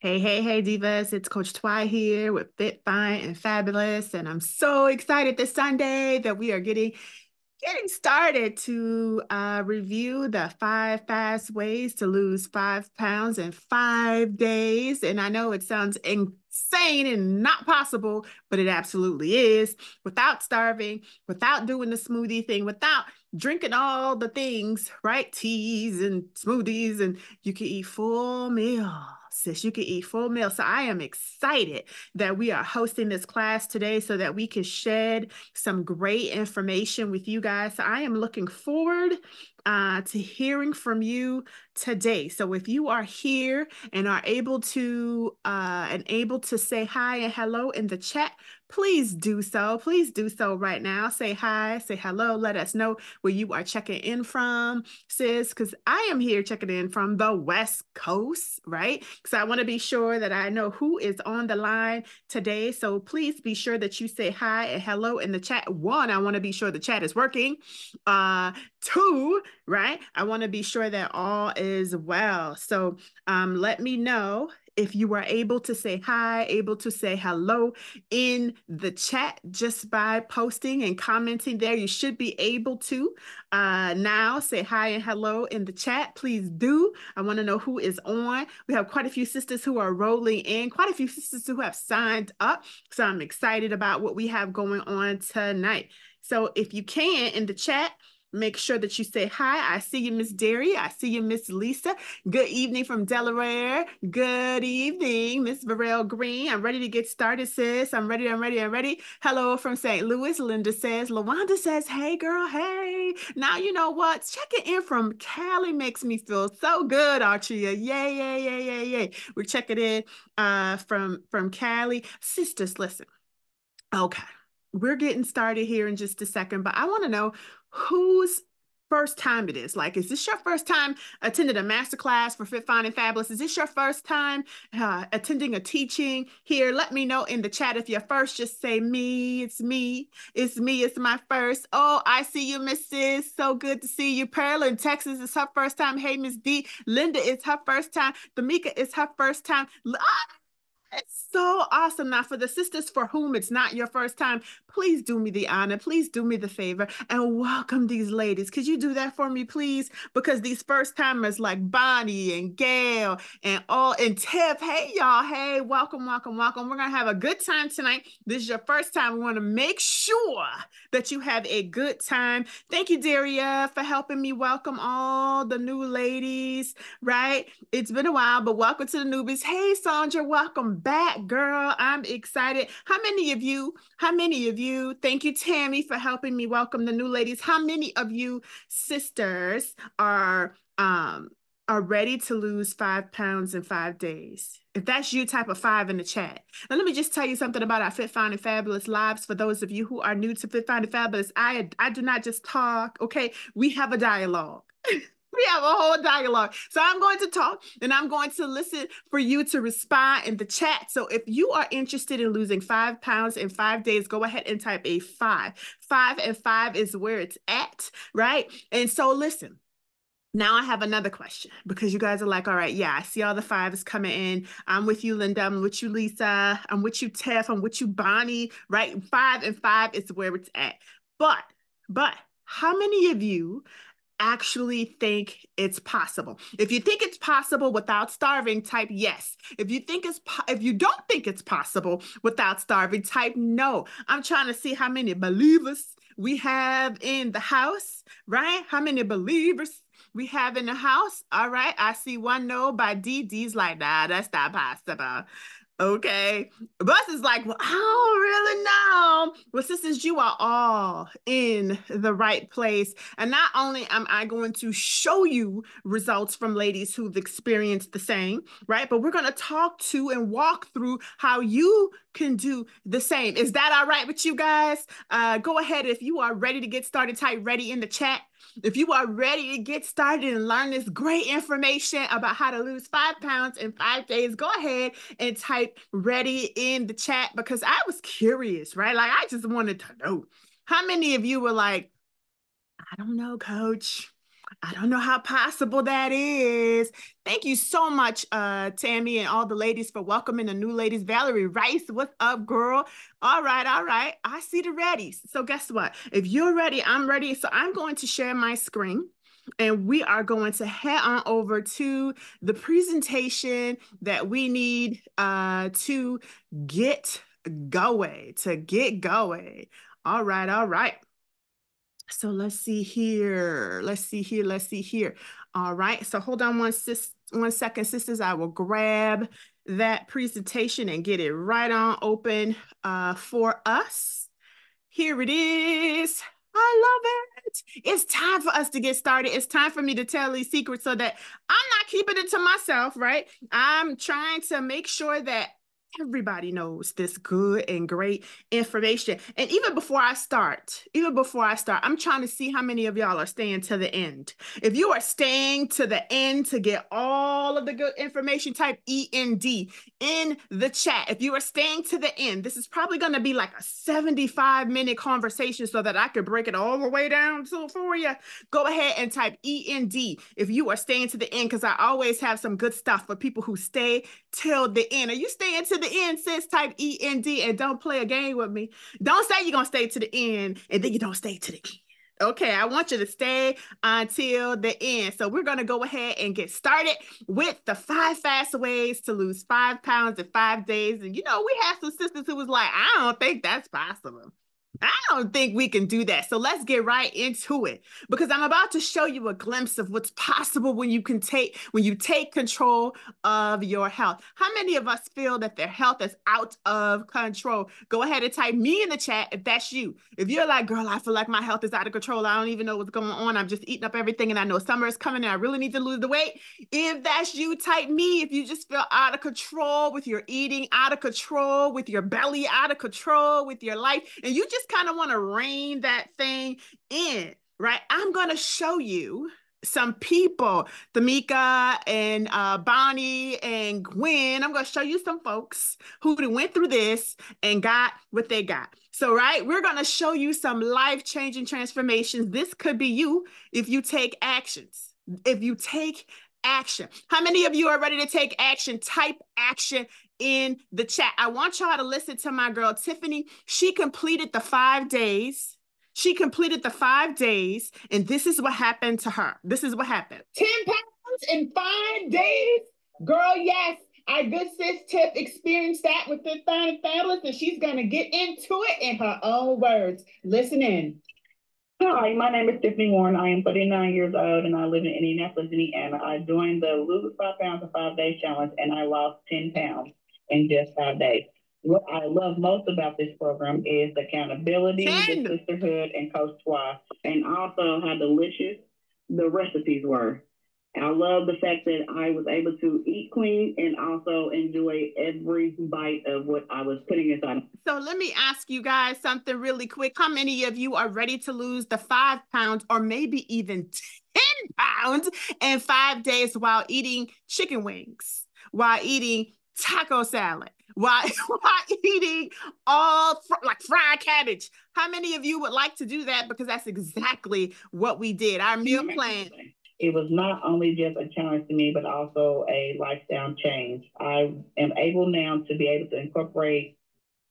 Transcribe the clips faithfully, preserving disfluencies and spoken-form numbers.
Hey, hey, hey, Divas. It's Coach Twy here with Fit, Fyne and Fabulous. And I'm so excited this Sunday that we are getting, getting started to uh, review the five fast ways to lose five pounds in five days. And I know it sounds insane and not possible, but it absolutely is. Without starving, without doing the smoothie thing, without drinking all the things, right? Teas and smoothies, and you can eat full meal. Sis, you can eat full meal. So I am excited that we are hosting this class today so that we can shed some great information with you guys. So I am looking forward uh, to hearing from you today. So if you are here and are able to uh, and able to say hi and hello in the chat, please do so. Please do so right now. Say hi, say hello. Let us know where you are checking in from, sis, because I am here checking in from the West Coast, right? So I want to be sure that I know who is on the line today. So please be sure that you say hi and hello in the chat. One, I want to be sure the chat is working. Uh, two, right? I want to be sure that all is well. So um, let me know if you are able to say hi, able to say hello in the chat just by posting and commenting there. You should be able to uh, now say hi and hello in the chat. Please do. I want to know who is on. We have quite a few sisters who are rolling in, quite a few sisters who have signed up. So I'm excited about what we have going on tonight. So if you can, in the chat, make sure that you say hi. I see you, Miss Derry. I see you, Miss Lisa. Good evening from Delaware. Good evening, Miss Varell Green. I'm ready to get started, sis. I'm ready, I'm ready, I'm ready. Hello from Saint Louis. Linda says, LaWanda says, hey, girl, hey. Now, you know what? Checking in from Cali makes me feel so good, Archia. Yay, yay, yay, yay, yay. We're checking in uh, from, from Cali. Sisters, listen. Okay. We're getting started here in just a second, but I want to know whose first time it is. Like, is this your first time attending a masterclass for Fit, Fyne and Fabulous? Is this your first time uh, attending a teaching here? Let me know in the chat. If you're first, just say me, it's me, it's me, it's my first. Oh, I see you, Missus So good to see you. Pearl in Texas, it's her first time. Hey, Miss D. Linda, it's her first time. Damika, it's her first time. Ah! It's so awesome. Now, for the sisters for whom it's not your first time, please do me the honor, please do me the favor, and welcome these ladies. Could you do that for me, please? Because these first timers like Bonnie and Gail and all, and Tiff, hey y'all, hey, welcome, welcome, welcome. We're going to have a good time tonight. This is your first time. We want to make sure that you have a good time. Thank you, Daria, for helping me welcome all the new ladies, right? It's been a while, but welcome to the newbies. Hey, Sandra, welcome back, girl. I'm excited. How many of you, how many of you, thank you, Tammy, for helping me welcome the new ladies. How many of you sisters are, um, are ready to lose five pounds in five days? If that's you, type of five in the chat. Now, let me just tell you something about our Fit, Fyne and Fabulous lives. For those of you who are new to Fit, Fyne and Fabulous, I, I do not just talk, okay? We have a dialogue. We have a whole dialogue. So I'm going to talk and I'm going to listen for you to respond in the chat. So if you are interested in losing five pounds in five days, go ahead and type a five. Five and five is where it's at, right? And so listen. Now I have another question, because you guys are like, all right, yeah, I see all the fives coming in. I'm with you, Linda. I'm with you, Lisa. I'm with you, Tiff. I'm with you, Bonnie, right? Five and five is where it's at. But, but how many of you actually think it's possible? If you think it's possible without starving, type yes. If you think it's po if you don't think it's possible without starving, type no. I'm trying to see how many believers we have in the house, right? How many believers we have in the house? All right, I see one no by D. D's like, nah, that's not possible. Okay. Bus is like, well, I don't really know. Well, sisters, you are all in the right place. And not only am I going to show you results from ladies who've experienced the same, right? But we're going to talk to and walk through how you can do the same. Is that all right with you guys? Uh, go ahead. If you are ready to get started, type ready in the chat. If you are ready to get started and learn this great information about how to lose five pounds in five days, go ahead and type ready in the chat, because I was curious, right? Like, I just wanted to know how many of you were like, I don't know, Coach. I don't know how possible that is. Thank you so much, uh, Tammy, and all the ladies for welcoming the new ladies. Valerie Rice, what's up, girl? All right, all right. I see the readies. So guess what? If you're ready, I'm ready. So I'm going to share my screen. And we are going to head on over to the presentation that we need uh, to get going, to get going. All right, all right. So let's see here. Let's see here. Let's see here. All right. So hold on one, sis one second, sisters. I will grab that presentation and get it right on open uh, for us. Here it is. I love it. It's time for us to get started. It's time for me to tell these secrets so that I'm not keeping it to myself, right? I'm trying to make sure that everybody knows this good and great information. And even before I start, even before I start, I'm trying to see how many of y'all are staying to the end. If you are staying to the end to get all of the good information, type E N D in the chat. If you are staying to the end, this is probably going to be like a seventy-five minute conversation so that I could break it all the way down to for you. Go ahead and type E N D if you are staying to the end, because I always have some good stuff for people who stay till the end. Are you staying to the end, sis? Type E N D and don't play a game with me. Don't say you're going to stay to the end and then you don't stay to the end. Okay, I want you to stay until the end. So we're going to go ahead and get started with the five fast ways to lose five pounds in five days. And you know, we had some sisters who was like, I don't think that's possible. I don't think we can do that. So let's get right into it, because I'm about to show you a glimpse of what's possible when you can take, when you take control of your health. How many of us feel that their health is out of control? Go ahead and type me in the chat if that's you. If you're like, girl, I feel like my health is out of control. I don't even know what's going on. I'm just eating up everything. And I know summer is coming and I really need to lose the weight. If that's you, type me. If you just feel out of control with your eating, out of control with your belly, out of control with your life, and you just kind of want to rein that thing in, right? I'm going to show you some people, Tamika and uh, Bonnie and Gwen. I'm going to show you some folks who went through this and got what they got. So, right, we're going to show you some life-changing transformations. This could be you if you take actions, if you take action. How many of you are ready to take action? Type action in the chat. I want y'all to listen to my girl, Tiffany. She completed the five days. She completed the five days, and this is what happened to her. This is what happened. ten pounds in five days? Girl, yes. Our good sis Tiff experienced that with the Fyne and Fabulous, and she's going to get into it in her own words. Listen in. Hi, my name is Tiffany Warren. I am thirty-nine years old and I live in Indianapolis, Indiana. I joined the Lose Five Pounds in Five Days Challenge and I lost ten pounds in just five days. What I love most about this program is the accountability, ten. The sisterhood, and Coach Twy, and also how delicious the recipes were. I love the fact that I was able to eat clean and also enjoy every bite of what I was putting inside. So let me ask you guys something really quick. How many of you are ready to lose the five pounds or maybe even ten pounds in five days while eating chicken wings, while eating taco salad, while, while eating all fr like fried cabbage? How many of you would like to do that? Because that's exactly what we did. Our meal plan. It was not only just a challenge to me, but also a lifestyle change. I am able now to be able to incorporate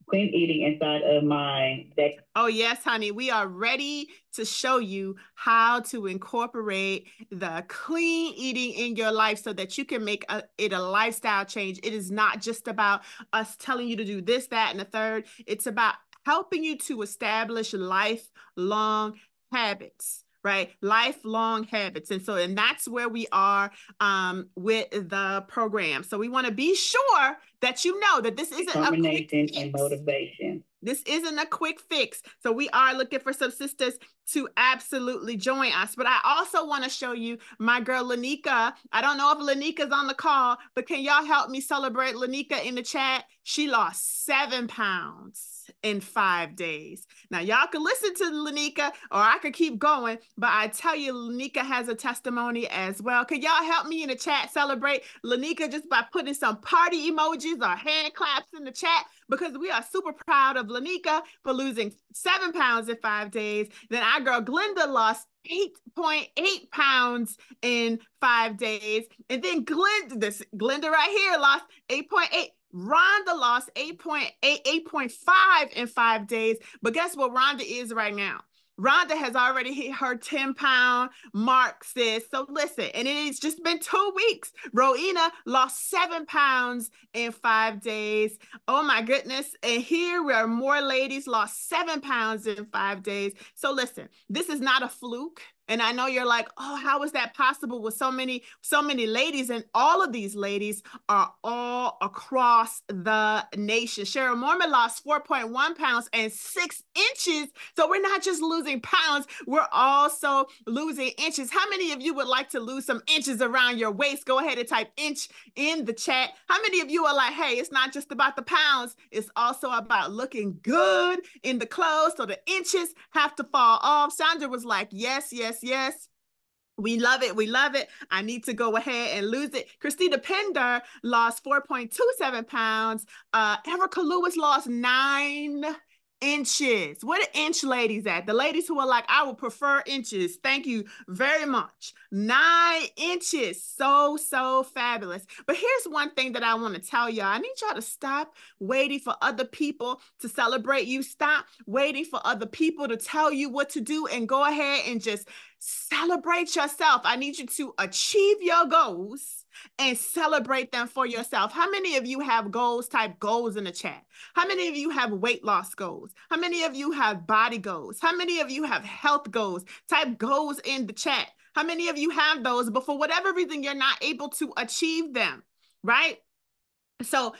clean eating inside of my day. Oh, yes, honey. We are ready to show you how to incorporate the clean eating in your life so that you can make a, it a lifestyle change. It is not just about us telling you to do this, that, and the third. It's about helping you to establish lifelong habits. Right? Lifelong habits. And so, and that's where we are um, with the program. So we want to be sure that you know that this isn't a quick fix. And motivation. This isn't a quick fix. So we are looking for some sisters to absolutely join us. But I also want to show you my girl, Lanika. I don't know if Lanika's on the call, but can y'all help me celebrate Lanika in the chat? She lost seven pounds in five days. Now, y'all can listen to Lanika, or I could keep going, but I tell you, Lanika has a testimony as well. Can y'all help me in the chat celebrate Lanika just by putting some party emojis or hand claps in the chat? Because we are super proud of Lanika for losing seven pounds in five days. Then I Our girl Glenda lost eight point eight pounds in five days. And then Glenda, this Glenda right here lost eight point eight. Rhonda lost eight point eight, eight point five in five days. But guess what Rhonda is right now? Rhonda has already hit her ten pound mark, sis. So listen, and it's just been two weeks. Rowena lost seven pounds in five days. Oh my goodness. And here we are, more ladies lost seven pounds in five days. So listen, this is not a fluke. And I know you're like, oh, how is that possible with so many, so many ladies? And all of these ladies are all across the nation. Cheryl Mormon lost four point one pounds and six inches. So we're not just losing pounds, we're also losing inches. How many of you would like to lose some inches around your waist? Go ahead and type inch in the chat. How many of you are like, hey, it's not just about the pounds, it's also about looking good in the clothes. So the inches have to fall off. Sandra was like, yes, yes, yes. We love it. We love it. I need to go ahead and lose it. Christina Pender lost four point two seven pounds. Uh, Erica Lewis lost nine inches. Where the inch ladies at? The ladies who are like, I would prefer inches. Thank you very much. Nine inches. So, so fabulous. But here's one thing that I want to tell y'all. I need y'all to stop waiting for other people to celebrate you. Stop waiting for other people to tell you what to do and go ahead and just celebrate yourself. I need you to achieve your goals and celebrate them for yourself. How many of you have goals? Type goals in the chat. How many of you have weight loss goals? How many of you have body goals? How many of you have health goals? Type goals in the chat. How many of you have those, but for whatever reason, you're not able to achieve them, right? So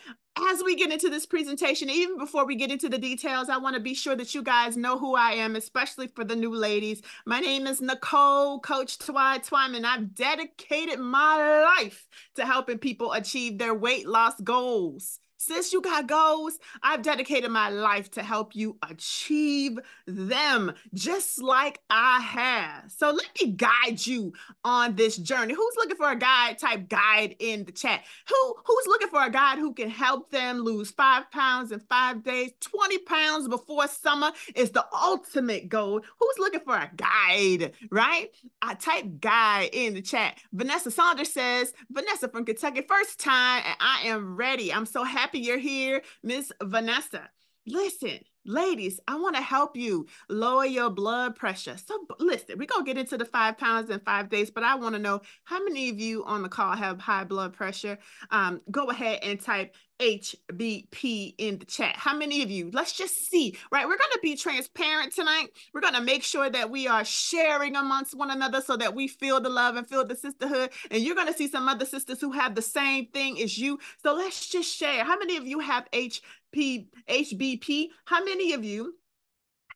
as we get into this presentation, even before we get into the details, I want to be sure that you guys know who I am, especially for the new ladies. My name is Nicole Coach Twy Twyman. I've dedicated my life to helping people achieve their weight loss goals. Since you got goals, I've dedicated my life to help you achieve them just like I have. So let me guide you on this journey. Who's looking for a guide? Type guide in the chat. Who, who's looking for a guide who can help them lose five pounds in five days, twenty pounds before summer is the ultimate goal? Who's looking for a guide, right? I type guide in the chat. Vanessa Saunders says, Vanessa from Kentucky, first time, and I am ready. I'm so happy. Happy you're here, Miss Vanessa. Listen, ladies, I want to help you lower your blood pressure. So listen, we're going to get into the five pounds in five days, but I want to know how many of you on the call have high blood pressure. Um, go ahead and type H B P in the chat. How many of you? Let's just see, right? We're going to be transparent tonight. We're going to make sure that we are sharing amongst one another so that we feel the love and feel the sisterhood. And you're going to see some other sisters who have the same thing as you. So let's just share. How many of you have H B P? H B P. How many of you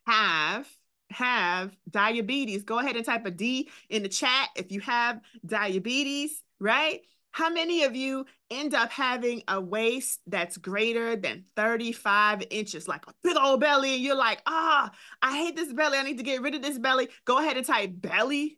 have have diabetes? Go ahead and type a D in the chat if you have diabetes, right? How many of you end up having a waist that's greater than thirty-five inches, like a big old belly, and you're like, ah, oh, I hate this belly. I need to get rid of this belly. Go ahead and type belly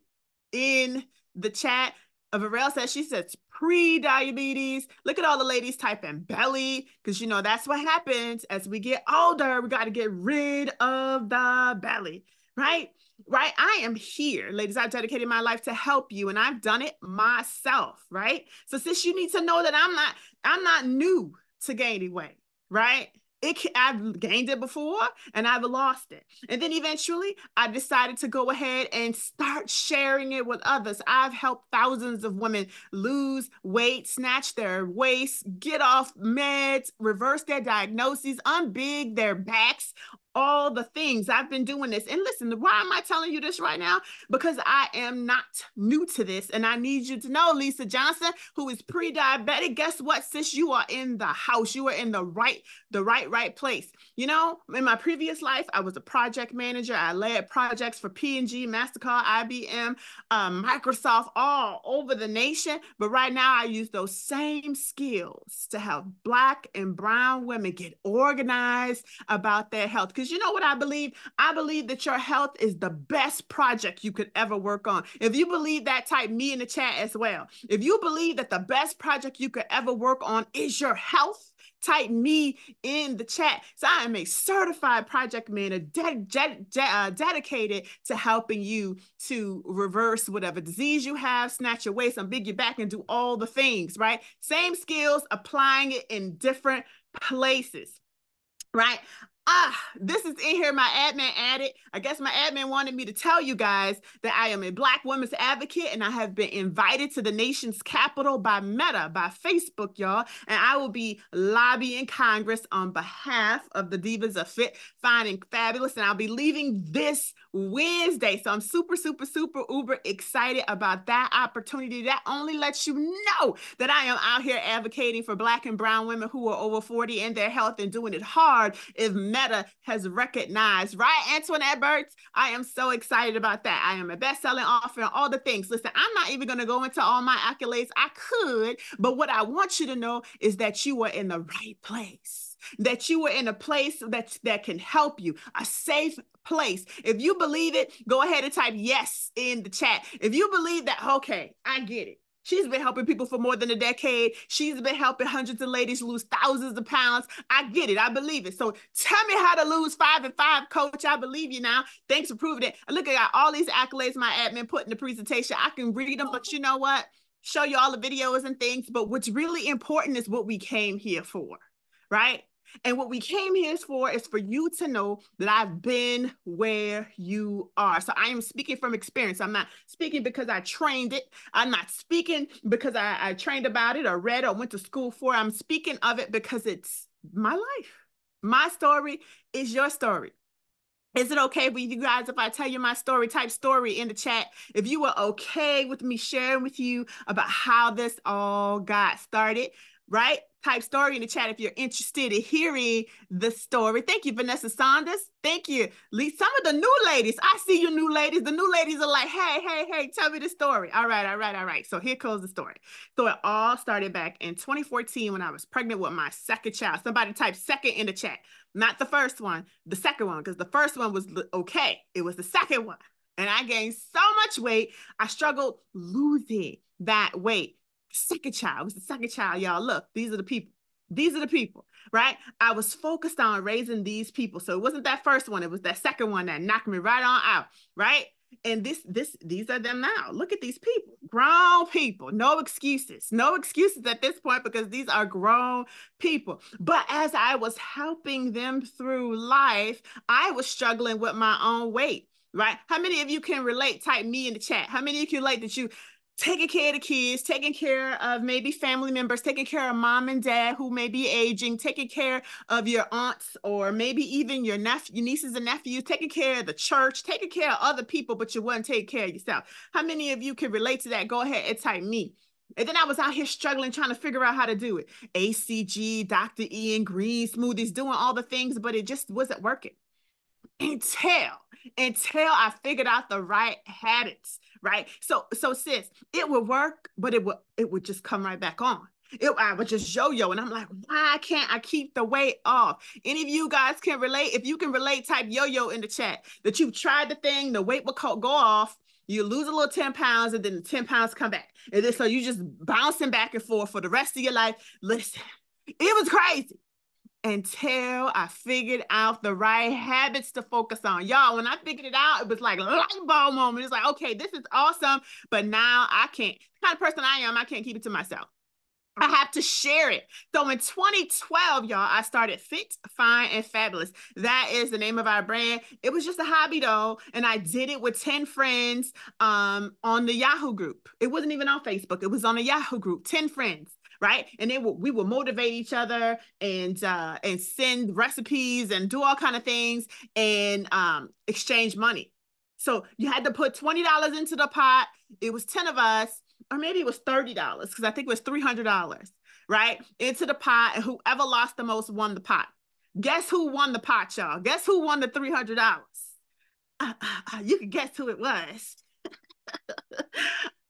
in the chat. Varel says, she says pre-diabetes. Look at all the ladies typing belly, because you know that's what happens as we get older. We got to get rid of the belly, right? Right? I am here, ladies. I've dedicated my life to help you, and I've done it myself, right? So since you need to know that I'm not, I'm not new to gaining weight, right? It, I've gained it before and I've lost it. And then eventually I decided to go ahead and start sharing it with others. I've helped thousands of women lose weight, snatch their waist, get off meds, reverse their diagnoses, unbig their backs, all the things. I've been doing this. And listen, why am I telling you this right now? Because I am not new to this. And I need you to know, Lisa Johnson, who is pre-diabetic, guess what, sis? You are in the house. You are in the right, the right, right place. You know, in my previous life, I was a project manager. I led projects for P and G, MasterCard, I B M, uh, Microsoft, all over the nation. But right now, I use those same skills to help Black and brown women get organized about their health. because you know what I believe? I believe that your health is the best project you could ever work on. If you believe that, type me in the chat as well. If you believe that the best project you could ever work on is your health, type me in the chat. So I am a certified project manager de de de uh, dedicated to helping you to reverse whatever disease you have, snatch your waist, unbig your back, and do all the things, right? Same skills, applying it in different places, right? Ah, this is in here. My admin added. I guess my admin wanted me to tell you guys that I am a Black women's advocate and I have been invited to the nation's capital by Meta, by Facebook, y'all. And I will be lobbying Congress on behalf of the Divas of Fit, Fyne and Fabulous. And I'll be leaving this Wednesday. So I'm super, super, super, uber excited about that opportunity. That only lets you know that I am out here advocating for Black and brown women who are over forty and their health and doing it hard if Meta has recognized, right, Antoinette Burtz? I am so excited about that. I am a best-selling author and all the things. Listen, I'm not even going to go into all my accolades. I could, but what I want you to know is that you are in the right place, that you are in a place that, that can help you, a safe place. If you believe it, go ahead and type yes in the chat. If you believe that, okay, I get it. She's been helping people for more than a decade. She's been helping hundreds of ladies lose thousands of pounds. I get it. I believe it. So tell me how to lose five and five, coach. I believe you now. Thanks for proving it. Look, I got all these accolades my admin put in the presentation. I can read them, but you know what? Show you all the videos and things. But what's really important is what we came here for, right? And what we came here for is for you to know that I've been where you are. So I am speaking from experience. I'm not speaking because I trained it. I'm not speaking because I, I trained about it or read or went to school for it. I'm speaking of it because it's my life. My story is your story. Is it okay with you guys if I tell you my story? Type story in the chat. If you were okay with me sharing with you about how this all got started, right? Type story in the chat if you're interested in hearing the story. Thank you, Vanessa Saunders. Thank you, Lisa. Some of the new ladies. I see you new ladies. The new ladies are like, hey, hey, hey, tell me the story. All right, all right, all right. So here goes the story. So it all started back in twenty fourteen when I was pregnant with my second child. Somebody type second in the chat. Not the first one, the second one, because the first one was okay. It was the second one. And I gained so much weight. I struggled losing that weight. Second child. It was the second child, y'all. Look, these are the people. These are the people, right? I was focused on raising these people. So it wasn't that first one. It was that second one that knocked me right on out, right? And this, this, these are them now. Look at these people, grown people, no excuses, no excuses at this point, because these are grown people. But as I was helping them through life, I was struggling with my own weight, right? How many of you can relate? Type me in the chat. How many of you relate that you taking care of the kids, taking care of maybe family members, taking care of mom and dad who may be aging, taking care of your aunts or maybe even your, your nieces and nephews, taking care of the church, taking care of other people, but you wouldn't take care of yourself. How many of you can relate to that? Go ahead and type me. And then I was out here struggling, trying to figure out how to do it. A C G, Doctor Ian Green, smoothies, doing all the things, but it just wasn't working. Until, until I figured out the right habits, right? So, so sis, it would work, but it would, it would just come right back on. It, I would just yo-yo, and I'm like, why can't I keep the weight off? Any of you guys can relate? If you can relate, type yo-yo in the chat, that you've tried the thing, the weight will go off, you lose a little ten pounds, and then the ten pounds come back. And then, so you just bouncing back and forth for the rest of your life. Listen, it was crazy. Until I figured out the right habits to focus on. Y'all, when I figured it out, it was like a light bulb moment. It's like, okay, this is awesome, but now I can't. The kind of person I am, I can't keep it to myself. I have to share it. So in twenty twelve, y'all, I started Fit, Fyne, and Fabulous. That is the name of our brand. It was just a hobby, though, and I did it with ten friends um, on the Yahoo group. It wasn't even on Facebook. It was on a Yahoo group, ten friends. Right? And they will, we will motivate each other and, uh, and send recipes and do all kinds of things and, um, exchange money. So you had to put twenty dollars into the pot. It was ten of us, or maybe it was thirty dollars. Cause I think it was three hundred dollars, right? Into the pot, and whoever lost the most won the pot. Guess who won the pot, y'all? Guess who won the three hundred dollars? Uh, uh, you can guess who it was.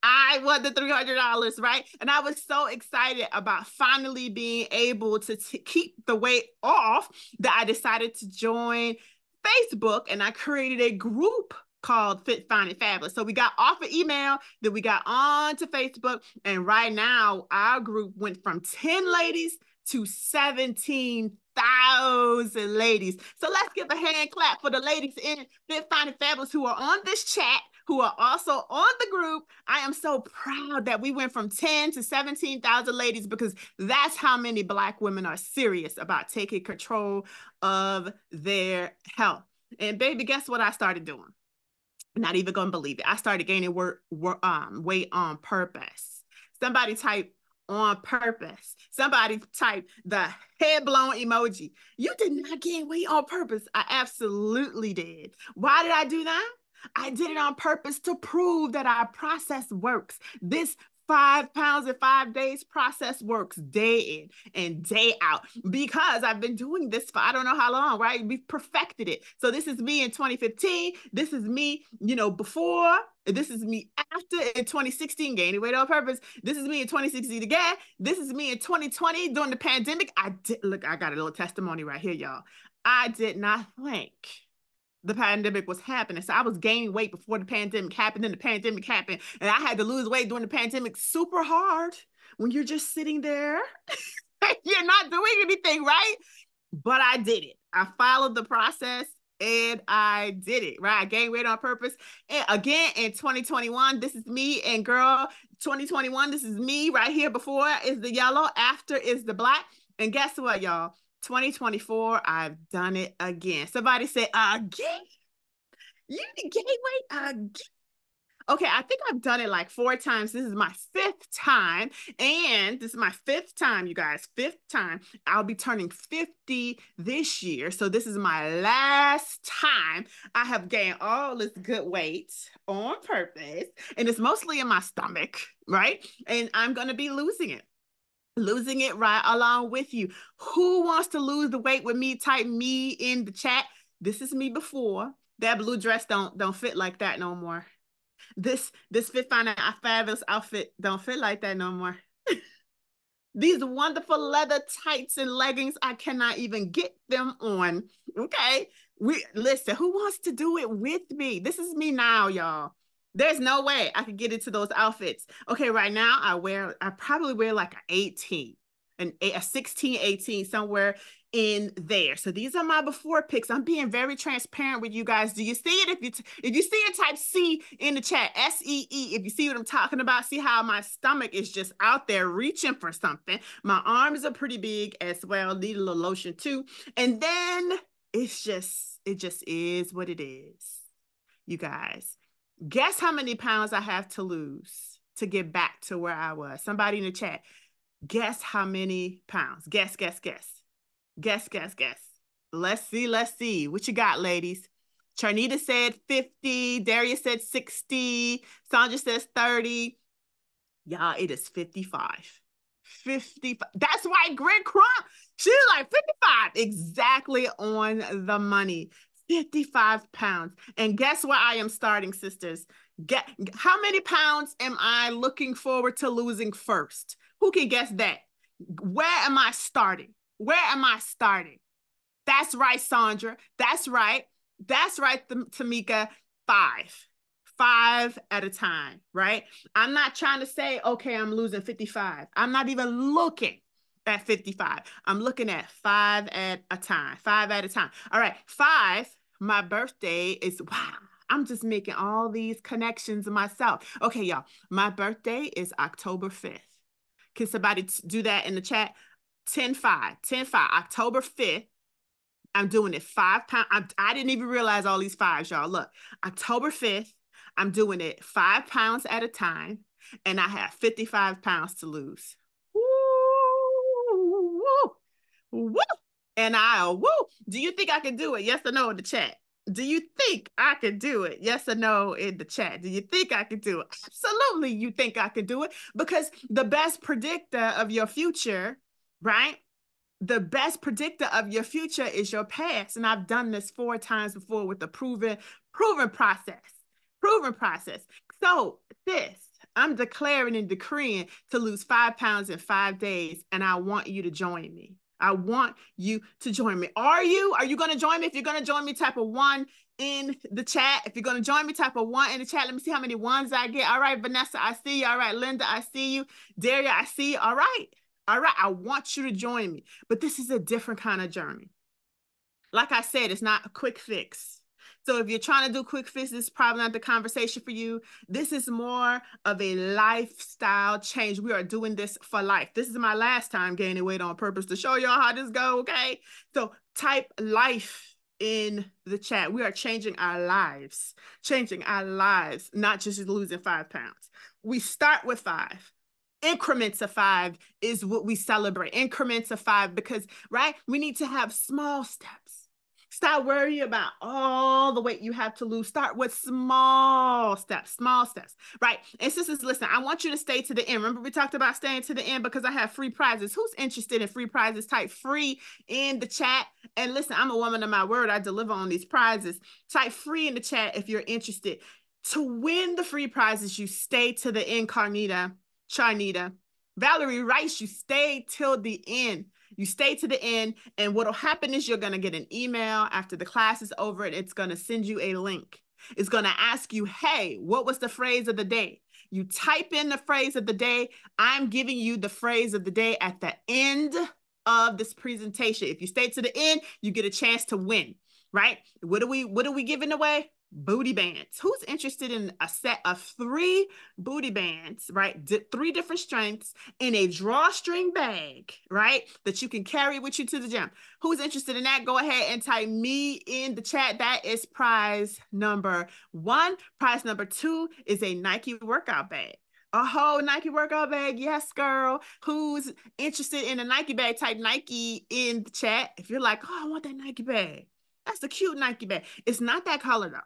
I won the three hundred dollars, right? And I was so excited about finally being able to keep the weight off that I decided to join Facebook and I created a group called Fit, Fyne and Fabulous. So we got off of email, then we got on to Facebook. And right now our group went from ten ladies to seventeen thousand ladies. So let's give a hand clap for the ladies in Fit, Fyne and Fabulous who are on this chat, who are also on the group. I am so proud that we went from ten to seventeen thousand ladies, because that's how many Black women are serious about taking control of their health. And baby, guess what I started doing? Not even gonna believe it. I started gaining work, work, um, weight on purpose. Somebody type on purpose. Somebody type the head blown emoji. You did not gain weight on purpose. I absolutely did. Why did I do that? I did it on purpose to prove that our process works. This five pounds in five days process works day in and day out, because I've been doing this for I don't know how long, right? We've perfected it. So this is me in twenty fifteen. This is me, you know, before. This is me after in twenty sixteen, gaining weight on purpose. This is me in twenty sixteen again. This is me in twenty twenty during the pandemic. I did, look, I got a little testimony right here, y'all. I did not think the pandemic was happening. So I was gaining weight before the pandemic happened, then the pandemic happened, and I had to lose weight during the pandemic. Super hard when you're just sitting there. You're not doing anything, right? But I did it. I followed the process and I did it, right? I gained weight on purpose. And again, in twenty twenty-one, this is me. And girl, twenty twenty-one, this is me right here. Before is the yellow, after is the Black. And guess what, y'all? twenty twenty-four, I've done it again. Somebody said, again? You did gain weight again? Okay, I think I've done it like four times. This is my fifth time. And this is my fifth time, you guys, fifth time. I'll be turning fifty this year. So this is my last time I have gained all this good weight on purpose. And it's mostly in my stomach, right? And I'm going to be losing it. Losing it right along with you. Who wants to lose the weight with me? Type me in the chat. This is me before. That blue dress don't don't fit like that no more. This this Fit, Fyne and Fabulous outfit don't fit like that no more. These wonderful leather tights and leggings, I cannot even get them on. Okay, we listen. Who wants to do it with me? This is me now, y'all. There's no way I could get into those outfits. Okay, right now I wear, I probably wear like an eighteen, an a sixteen, eighteen, somewhere in there. So these are my before pics. I'm being very transparent with you guys. Do you see it? If you, t if you see it, type C in the chat, S E E. If you see what I'm talking about, see how my stomach is just out there reaching for something. My arms are pretty big as well. Need a little lotion too. And then it's just, it just is what it is, you guys. Guess how many pounds I have to lose to get back to where I was? Somebody in the chat, guess how many pounds? Guess, guess, guess. Guess, guess, guess. Let's see, let's see. What you got, ladies? Charnita said fifty. Darius said sixty. Sandra says thirty. Y'all, it is fifty-five. fifty-five. That's why Grant Crump, she's like fifty-five. Exactly on the money. fifty-five pounds. And guess where I am starting, sisters? Get, how many pounds am I looking forward to losing first? Who can guess that? Where am I starting? Where am I starting? That's right, Sandra. That's right. That's right, Tamika. Five. Five at a time, right? I'm not trying to say, okay, I'm losing fifty-five. I'm not even looking at fifty-five. I'm looking at five at a time, five at a time. All right, five, my birthday is, wow, I'm just making all these connections myself. Okay, y'all, my birthday is October fifth. Can somebody do that in the chat? ten five, ten five, October fifth. I'm doing it five pounds. I, I didn't even realize all these fives, y'all. Look, October fifth, I'm doing it five pounds at a time, and I have fifty-five pounds to lose. Woo! And I'll woo. Do you think I can do it? Yes or no in the chat. Do you think I can do it? Yes or no in the chat. Do you think I can do it? Absolutely, you think I can do it, because the best predictor of your future, right? The best predictor of your future is your past. And I've done this four times before with the proven, proven process, proven process. So this, I'm declaring and decreeing to lose five pounds in five days, and I want you to join me. I want you to join me. Are you? Are you going to join me? If you're going to join me, type of one in the chat. If you're going to join me, type of one in the chat. Let me see how many ones I get. All right, Vanessa, I see you. All right, Linda, I see you. Daria, I see you. All right. All right. I want you to join me. But this is a different kind of journey. Like I said, it's not a quick fix. So if you're trying to do quick fixes, this is probably not the conversation for you. This is more of a lifestyle change. We are doing this for life. This is my last time gaining weight on purpose to show y'all how this go, okay? So type life in the chat. We are changing our lives, changing our lives, not just losing five pounds. We start with five. Increments of five is what we celebrate. Increments of five because, right, we need to have small steps. Stop worrying about all the weight you have to lose. Start with small steps, small steps, right? And sisters, listen, I want you to stay to the end. Remember, we talked about staying to the end because I have free prizes. Who's interested in free prizes? Type free in the chat. And listen, I'm a woman of my word. I deliver on these prizes. Type free in the chat if you're interested. To win the free prizes, you stay to the end, Carnita, Charnita. Valerie Rice, you stay till the end. You stay to the end, and what'll happen is you're going to get an email after the class is over, and it's going to send you a link. It's going to ask you, hey, what was the phrase of the day? You type in the phrase of the day. I'm giving you the phrase of the day at the end of this presentation. If you stay to the end, you get a chance to win, right? What are we, what are we giving away? Booty bands. Who's interested in a set of three booty bands, right? D- three different strengths in a drawstring bag, right? That you can carry with you to the gym. Who's interested in that? Go ahead and type me in the chat. That is prize number one. Prize number two is a Nike workout bag. A whole Nike workout bag. Yes, girl. Who's interested in a Nike bag? Type Nike in the chat. If you're like, oh, I want that Nike bag. That's a cute Nike bag. It's not that color though.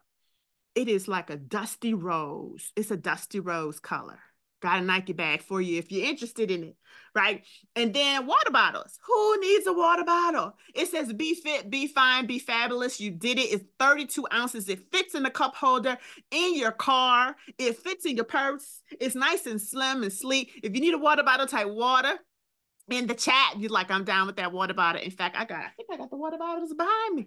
It is like a dusty rose. It's a dusty rose color. Got a Nike bag for you if you're interested in it, right? And then water bottles. Who needs a water bottle? It says be fit, be fine, be fabulous. You did it. It's thirty-two ounces. It fits in the cup holder, in your car. It fits in your purse. It's nice and slim and sleek. If you need a water bottle, type water in the chat. You're like, I'm down with that water bottle. In fact, I got, I think I got the water bottles behind me.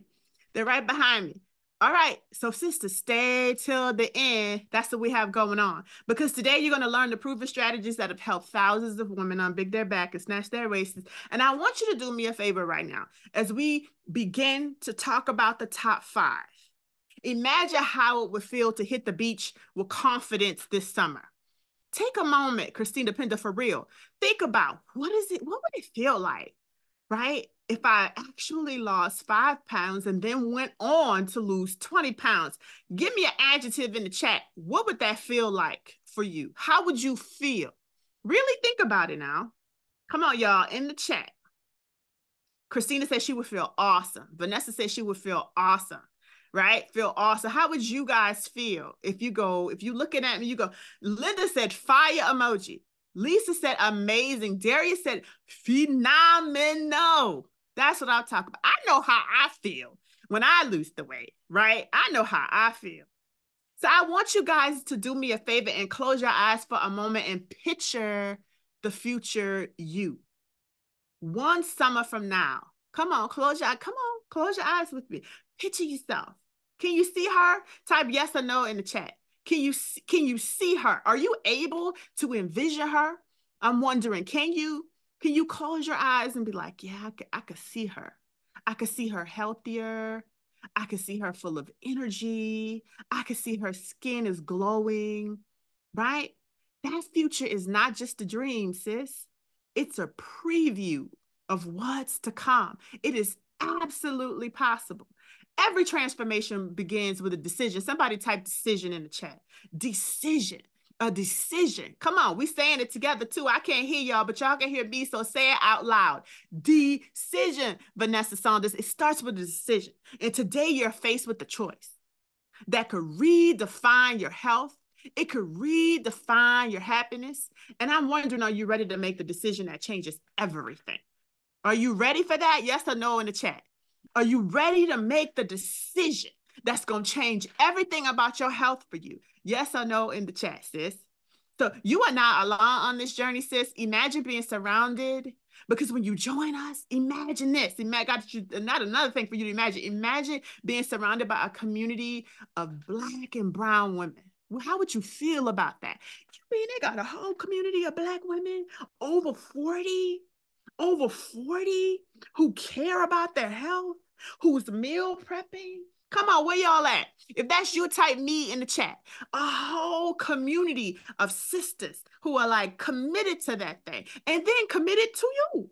They're right behind me. All right, so sisters, stay till the end. That's what we have going on. Because today you're going to learn the proven strategies that have helped thousands of women unbig their back and snatch their waists. And I want you to do me a favor right now. As we begin to talk about the top five, imagine how it would feel to hit the beach with confidence this summer. Take a moment, Christina Pender, for real. Think about what is it, what would it feel like, right? If I actually lost five pounds and then went on to lose twenty pounds, give me an adjective in the chat. What would that feel like for you? How would you feel? Really think about it now. Come on, y'all, in the chat. Christina said she would feel awesome. Vanessa said she would feel awesome, right? Feel awesome. How would you guys feel if you go, if you looking at me, you go, Linda said fire emoji. Lisa said amazing. Darius said phenomenal. That's what I'll talk about. I know how I feel when I lose the weight, right? I know how I feel. So I want you guys to do me a favor and close your eyes for a moment and picture the future you. One summer from now. Come on, close your eyes. Come on, close your eyes with me. Picture yourself. Can you see her? Type yes or no in the chat. Can you, can you see her? Are you able to envision her? I'm wondering, can you? Can you close your eyes and be like, yeah, I could, I could see her. I could see her healthier. I could see her full of energy. I could see her skin is glowing, right? That future is not just a dream, sis. It's a preview of what's to come. It is absolutely possible. Every transformation begins with a decision. Somebody type decision in the chat. Decision. A decision. Come on, we saying it together too. I can't hear y'all, but y'all can hear me, so say it out loud. Decision, Vanessa Saunders. It starts with a decision. And today you're faced with a choice that could redefine your health. It could redefine your happiness. And I'm wondering, are you ready to make the decision that changes everything? Are you ready for that? Yes or no in the chat. Are you ready to make the decision that's going to change everything about your health for you? Yes or no in the chat, sis. So you are not alone on this journey, sis. Imagine being surrounded Because when you join us, imagine this. Imagine, not another thing for you to imagine. Imagine being surrounded by a community of Black and brown women. Well, how would you feel about that? You mean they got a whole community of Black women over forty, over forty, who care about their health, who's meal prepping? Come on, where y'all at? If that's you, type me in the chat. A whole community of sisters who are like committed to that thing and then committed to you.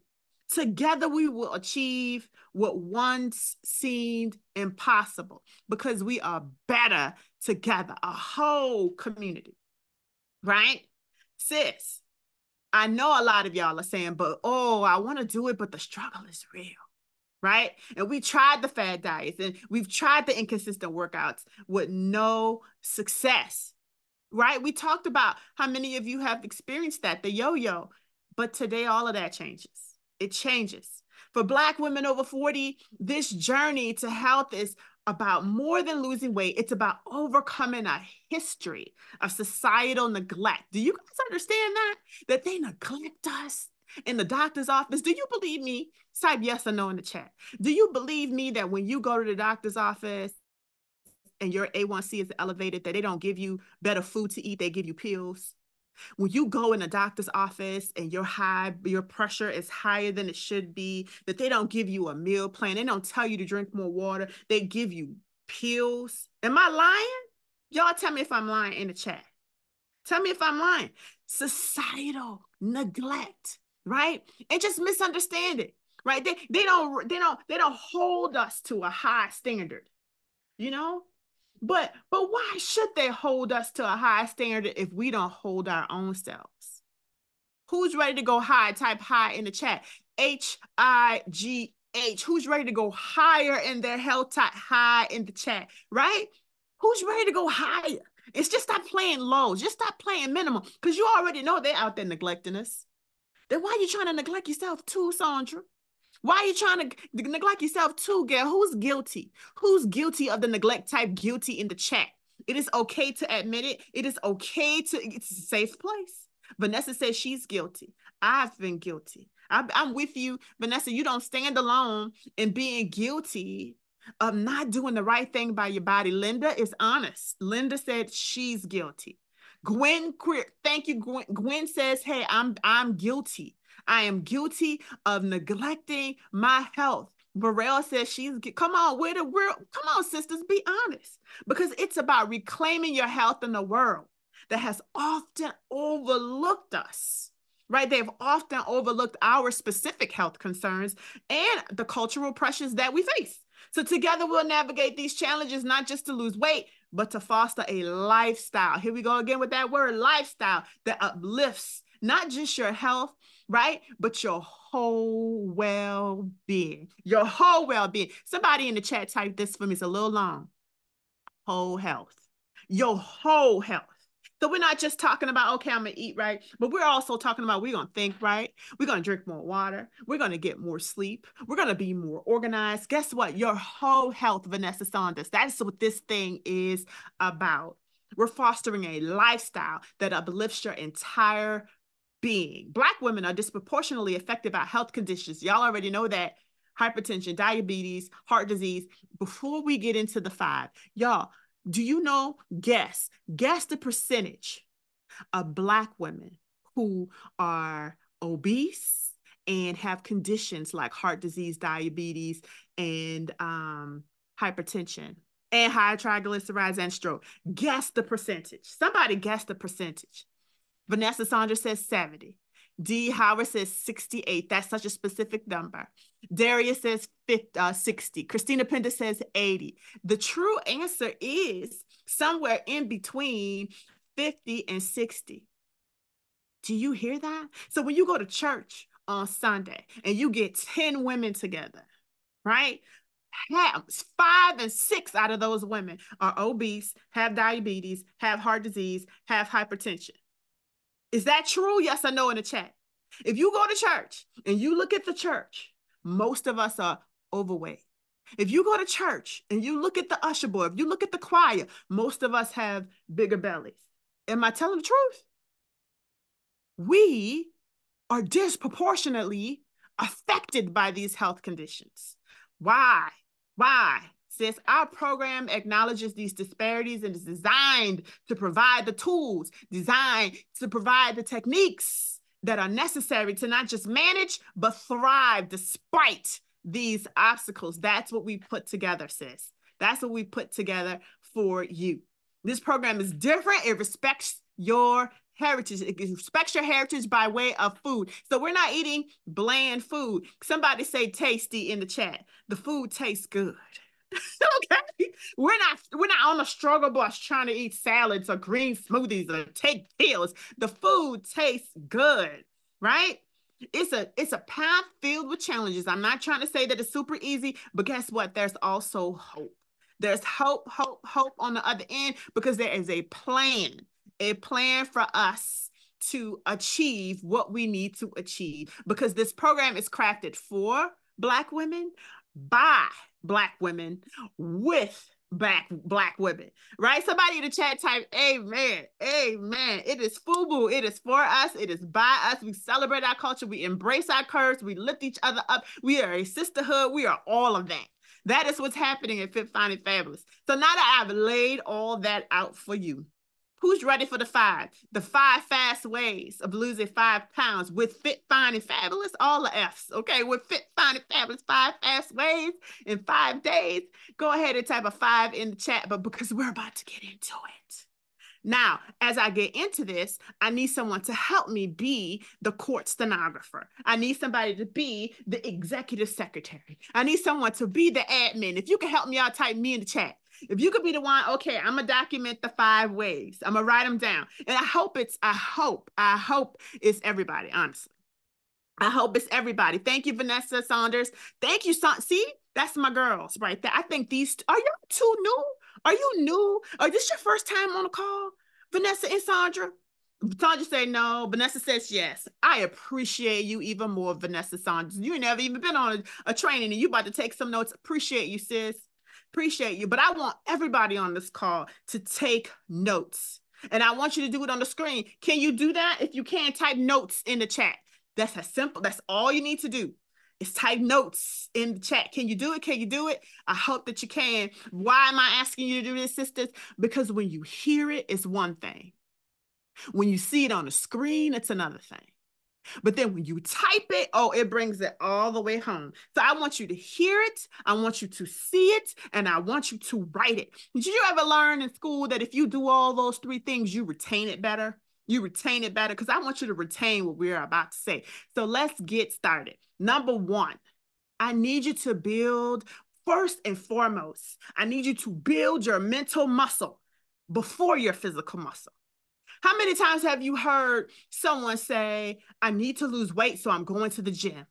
Together we will achieve what once seemed impossible because we are better together, a whole community, right? Sis, I know a lot of y'all are saying, but oh, I want to do it, but the struggle is real. Right? And we tried the fad diets and we've tried the inconsistent workouts with no success, right? We talked about how many of you have experienced that, the yo-yo, but today all of that changes. It changes. For Black women over forty, this journey to health is about more than losing weight. It's about overcoming a history of societal neglect. Do you guys understand that? That they neglect us in the doctor's office? Do you believe me? Type yes or no in the chat. Do you believe me that when you go to the doctor's office and your A one C is elevated, that they don't give you better food to eat, they give you pills? When you go in the doctor's office and your high, your pressure is higher than it should be, that they don't give you a meal plan, they don't tell you to drink more water, they give you pills. Am I lying? Y'all tell me if I'm lying in the chat. Tell me if I'm lying. Societal neglect. Right? And just misunderstand it, right? They, they don't, they don't, they don't hold us to a high standard, you know, but, but why should they hold us to a high standard if we don't hold our own selves? Who's ready to go high? Type high in the chat. H I G H. Who's ready to go higher in their health? Type high in the chat, right? Who's ready to go higher? It's just stop playing low. Just stop playing minimal because you already know they're out there neglecting us. Then why are you trying to neglect yourself too, Sandra? Why are you trying to neglect yourself too, girl? Who's guilty? Who's guilty of the neglect? Type guilty in the chat. It is okay to admit it. It is okay to, it's a safe place. Vanessa says she's guilty. I've been guilty. I'm, I'm with you, Vanessa. You don't stand alone in being guilty of not doing the right thing by your body. Linda is honest. Linda said she's guilty. Gwen, thank you, Gwen. Gwen says, hey, I'm, I'm guilty. I am guilty of neglecting my health. Burrell says she's, come on, where the world, come on, sisters, be honest. Because it's about reclaiming your health in the world that has often overlooked us, right? They've often overlooked our specific health concerns and the cultural pressures that we face. So together we'll navigate these challenges, not just to lose weight, but to foster a lifestyle. Here we go again with that word, lifestyle, that uplifts not just your health, right? But your whole well-being, your whole well-being. Somebody in the chat typed this for me. It's a little long. Whole health, your whole health. So we're not just talking about, okay, I'm going to eat right, but we're also talking about we're going to think right. We're going to drink more water. We're going to get more sleep. We're going to be more organized. Guess what? Your whole health, Vanessa Saunders. That's what this thing is about. We're fostering a lifestyle that uplifts your entire being. Black women are disproportionately affected by health conditions. Y'all already know that. Hypertension, diabetes, heart disease. Before we get into the five, y'all, do you know, guess, guess the percentage of Black women who are obese and have conditions like heart disease, diabetes, and um, hypertension, and high triglycerides and stroke. Guess the percentage. Somebody guess the percentage. Vanessa Saunders says seventy. D. Howard says sixty-eight. That's such a specific number. Darius says fifty, uh, sixty. Christina Pender says eighty. The true answer is somewhere in between fifty and sixty. Do you hear that? So when you go to church on Sunday and you get ten women together, right? Have, five and six out of those women are obese, have diabetes, have heart disease, have hypertension. Is that true? Yes or no in the chat. If you go to church and you look at the church, most of us are overweight. If you go to church and you look at the usher board, if you look at the choir, most of us have bigger bellies. Am I telling the truth? We are disproportionately affected by these health conditions. Why? Why? Sis, our program acknowledges these disparities and is designed to provide the tools, designed to provide the techniques that are necessary to not just manage, but thrive despite these obstacles. That's what we put together, sis. That's what we put together for you. This program is different. It respects your heritage. It respects your heritage by way of food. So we're not eating bland food. Somebody say tasty in the chat. The food tastes good. Okay. We're not, we're not on a struggle bus trying to eat salads or green smoothies or take pills. The food tastes good, right? It's a, it's a path filled with challenges. I'm not trying to say that it's super easy, but guess what? There's also hope. There's hope, hope, hope on the other end, because there is a plan, a plan for us to achieve what we need to achieve, because this program is crafted for Black women, by Black women, with Black, Black women, right? Somebody in the chat type, amen, amen. It is FUBU. It is for us. It is by us. We celebrate our culture. We embrace our curves. We lift each other up. We are a sisterhood. We are all of that. That is what's happening at Fit, Fyne and Fabulous. So now that I've laid all that out for you, who's ready for the five? The five fast ways of losing five pounds with Fit, Fyne and Fabulous, all the F's, okay? With Fit, Fyne and Fabulous, five fast ways in five days. Go ahead and type a five in the chat, but because we're about to get into it. Now, as I get into this, I need someone to help me be the court stenographer. I need somebody to be the executive secretary. I need someone to be the admin. If you can help me out, type me in the chat. If you could be the one, okay, I'm going to document the five ways. I'm going to write them down. And I hope it's, I hope, I hope it's everybody, honestly. I hope it's everybody. Thank you, Vanessa Saunders. Thank you, Sa- see, that's my girls right there. I think these, are y'all too new? Are you new? Or this your first time on a call, Vanessa and Sandra? Sandra said no. Vanessa says yes. I appreciate you even more, Vanessa Saunders. You ain't never even been on a, a training and you about to take some notes. Appreciate you, sis. Appreciate you. But I want everybody on this call to take notes. And I want you to do it on the screen. Can you do that? If you can, type notes in the chat. That's as simple. That's all you need to do. It's type notes in the chat. Can you do it? Can you do it? I hope that you can. Why am I asking you to do this, sisters? Because when you hear it, it's one thing. When you see it on the screen, it's another thing. But then when you type it, oh, it brings it all the way home. So I want you to hear it. I want you to see it. And I want you to write it. Did you ever learn in school that if you do all those three things, you retain it better? You retain it better, because I want you to retain what we're about to say. So let's get started. Number one, I need you to build, first and foremost, I need you to build your mental muscle before your physical muscle. How many times have you heard someone say, I need to lose weight, so I'm going to the gym?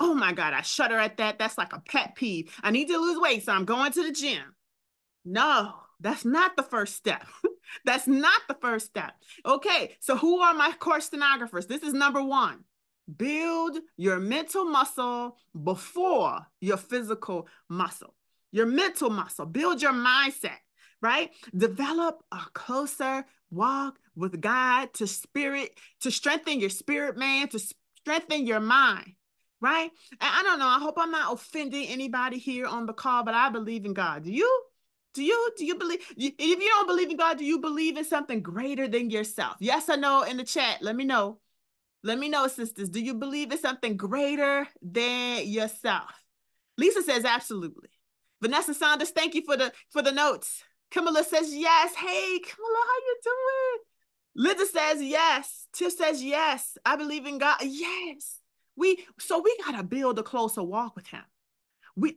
Oh my God, I shudder at that. That's like a pet peeve. I need to lose weight, so I'm going to the gym. No, that's not the first step. That's not the first step. Okay, so who are my course stenographers? This is number one. Build your mental muscle before your physical muscle. Your mental muscle. Build your mindset, right? Develop a closer walk with God to spirit, to strengthen your spirit, man, to strengthen your mind, right? And I don't know. I hope I'm not offending anybody here on the call, but I believe in God. Do you? Do you, do you believe, if you don't believe in God, do you believe in something greater than yourself? Yes or no in the chat. Let me know. Let me know, sisters. Do you believe in something greater than yourself? Lisa says, absolutely. Vanessa Saunders, thank you for the, for the notes. Kamala says, yes. Hey, Kamala, how you doing? Linda says, yes. Tiff says, yes. I believe in God. Yes. We, so we got to build a closer walk with him. We,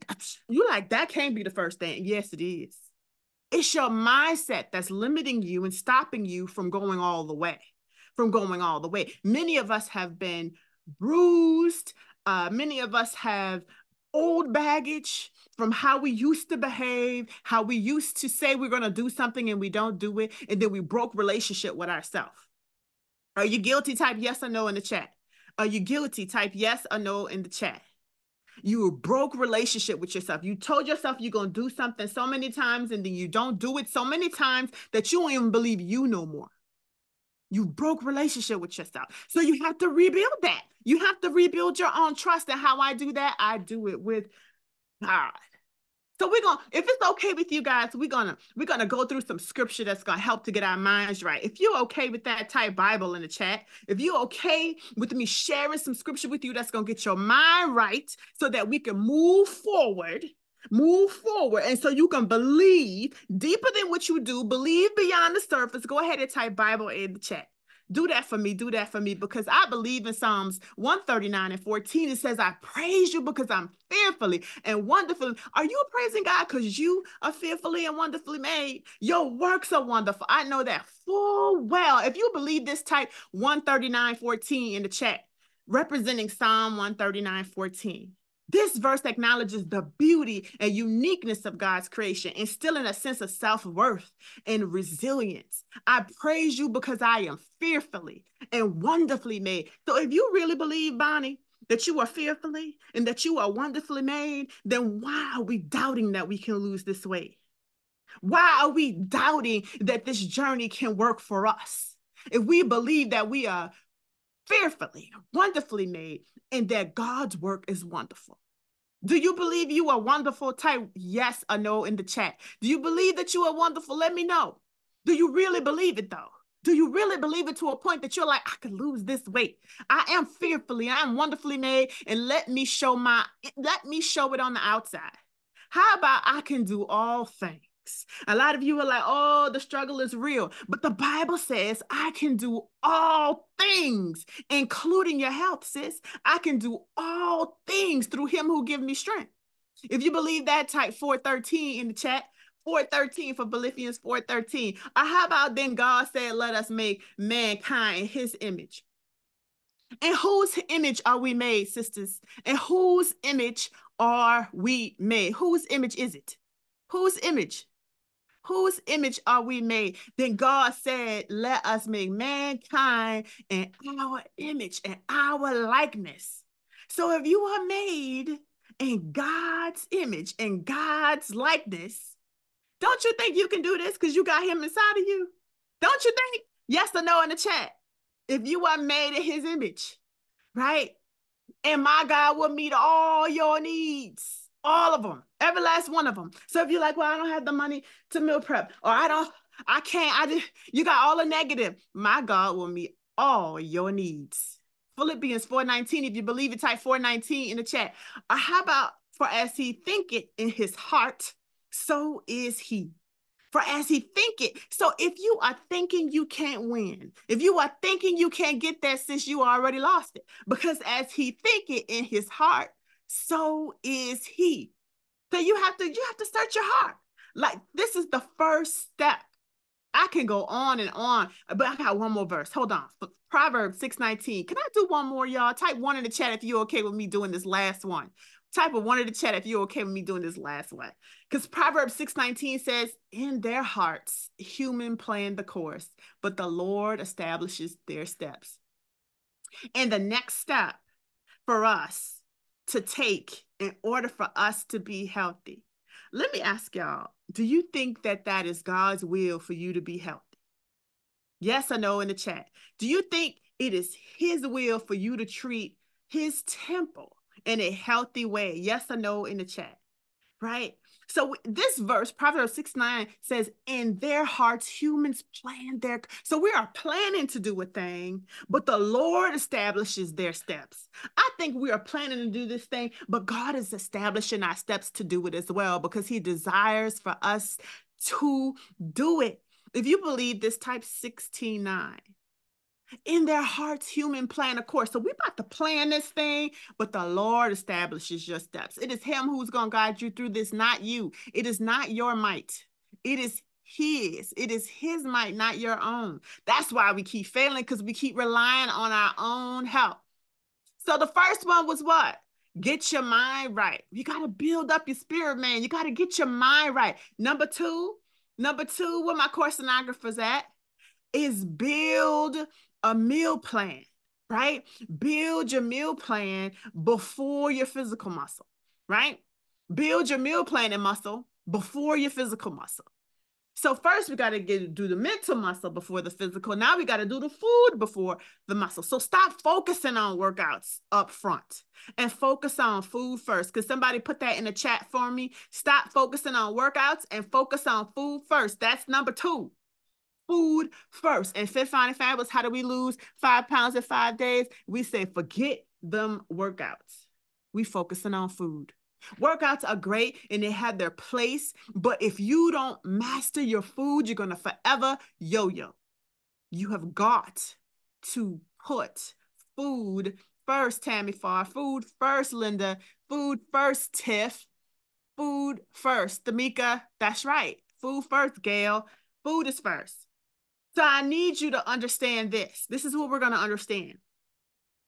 you like, that can't be the first thing. Yes, it is. It's your mindset that's limiting you and stopping you from going all the way, from going all the way. Many of us have been bruised. Uh, many of us have old baggage from how we used to behave, how we used to say we're going to do something and we don't do it. And then we broke relationship with ourselves. Are you guilty? Type yes or no in the chat. Are you guilty? Type yes or no in the chat. You broke relationship with yourself. You told yourself you're going to do something so many times and then you don't do it so many times that you don't even believe you no more. You broke relationship with yourself. So you have to rebuild that. You have to rebuild your own trust. And how I do that, I do it with God. So we're going to, if it's okay with you guys, we're going to, we're going to go through some scripture that's going to help to get our minds right. If you're okay with that, type Bible in the chat. If you're okay with me sharing some scripture with you, that's going to get your mind right so that we can move forward, move forward. And so you can believe deeper than what you do, believe beyond the surface. Go ahead and type Bible in the chat. Do that for me. Do that for me, because I believe in Psalms one thirty-nine and fourteen. It says, I praise you because I'm fearfully and wonderfully. Are you praising God because you are fearfully and wonderfully made? Your works are wonderful. I know that full well. If you believe this, type one thirty-nine fourteen in the chat, representing Psalm one thirty-nine fourteen. This verse acknowledges the beauty and uniqueness of God's creation, instilling a sense of self-worth and resilience. I praise you because I am fearfully and wonderfully made. So if you really believe, Bonnie, that you are fearfully and that you are wonderfully made, then why are we doubting that we can lose this weight? Why are we doubting that this journey can work for us? If we believe that we are fearfully, wonderfully made, and that God's work is wonderful. Do you believe you are wonderful? Type yes or no in the chat. Do you believe that you are wonderful? Let me know. Do you really believe it though? Do you really believe it to a point that you're like, I could lose this weight. I am fearfully, I am wonderfully made, and let me show my, let me show it on the outside. How about I can do all things? A lot of you are like, oh, the struggle is real. But the Bible says I can do all things, including your health, sis. I can do all things through him who gives me strength. If you believe that, type four thirteen in the chat. four thirteen for Philippians four thirteen. Or how about then God said, let us make mankind in his image. And whose image are we made, sisters? And whose image are we made? Whose image is it? Whose image? Whose image are we made? Then God said, let us make mankind in our image and our likeness. So if you are made in God's image and God's likeness, don't you think you can do this because you got him inside of you? Don't you think? Yes or no in the chat. If you are made in his image, right? And my God will meet all your needs. All of them, every last one of them. So if you're like, well, I don't have the money to meal prep, or I don't, I can't, I just, you got all the negative. My God will meet all your needs. Philippians four nineteen, if you believe it, type four nineteen in the chat. Or how about, for as he thinketh in his heart, so is he. For as he thinketh. So if you are thinking you can't win, if you are thinking you can't get that, since you already lost it, because as he thinketh in his heart, so is he. So you have to, you have to search your heart. Like, this is the first step. I can go on and on, but I got one more verse. Hold on. Proverbs six nineteen. Can I do one more, y'all? Type one in the chat if you're okay with me doing this last one. Type a one in the chat if you're okay with me doing this last one. Because Proverbs six nineteen says, in their hearts, human plan the course, but the Lord establishes their steps. And the next step for us to take in order for us to be healthy. Let me ask y'all, do you think that that is God's will for you to be healthy? Yes or no in the chat. Do you think it is his will for you to treat his temple in a healthy way? Yes or no in the chat, right? So this verse, Proverbs six nine, says, in their hearts, humans plan their... So we are planning to do a thing, but the Lord establishes their steps. I think we are planning to do this thing, but God is establishing our steps to do it as well, because he desires for us to do it. If you believe this, type sixteen nine. In their hearts, human plan, of course. So we're about to plan this thing, but the Lord establishes your steps. It is him who's going to guide you through this, not you. It is not your might. It is his. It is his might, not your own. That's why we keep failing, because we keep relying on our own help. So the first one was what? Get your mind right. You got to build up your spirit, man. You got to get your mind right. Number two, number two, where my course sonographers at, is build a meal plan, right? Build your meal plan before your physical muscle, right? Build your meal plan and muscle before your physical muscle. So first we got to get do the mental muscle before the physical. Now we got to do the food before the muscle. So stop focusing on workouts up front and focus on food first. Because somebody put that in the chat for me. Stop focusing on workouts and focus on food first. That's number two. Food first. And Fit, Fyne and Fabulous, how do we lose five pounds in five days? We say forget them workouts. We focusing on food. Workouts are great and they have their place, but if you don't master your food, you're going to forever yo-yo. You have got to put food first, Tammy Farr. Food first, Linda. Food first, Tiff. Food first, Tamika. That's right. Food first, Gail. Food is first. So I need you to understand this. This is what we're going to understand.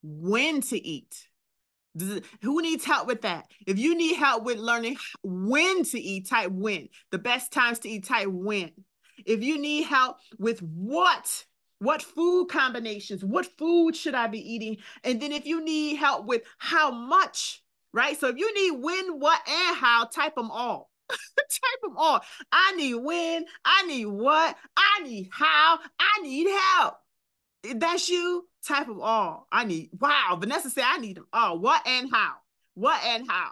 When to eat. Who needs help with that? If you need help with learning when to eat, type when. The best times to eat, type when. If you need help with what, what food combinations, what food should I be eating? And then if you need help with how much, right? So if you need when, what, and how, type them all. Type them all. I need when, I need what, I need how, I need help. If that's you, type them all. I need, wow, Vanessa said I need them all. What and how? What and how?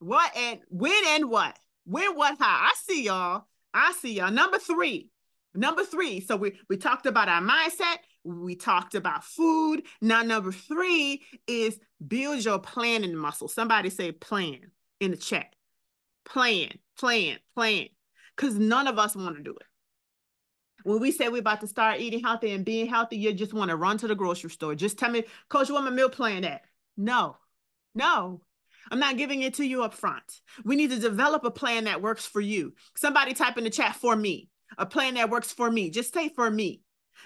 What and, when and what? When, what, how? I see y'all. I see y'all. Number three. Number three. So we, we talked about our mindset. We talked about food. Now, number three is build your planning muscle. Somebody say plan in the chat. Plan, plan, plan. Because none of us want to do it. When we say we're about to start eating healthy and being healthy, you just want to run to the grocery store. Just tell me, Coach, what my meal plan at? No, no, I'm not giving it to you up front. We need to develop a plan that works for you. Somebody type in the chat for me, a plan that works for me. Just say for me.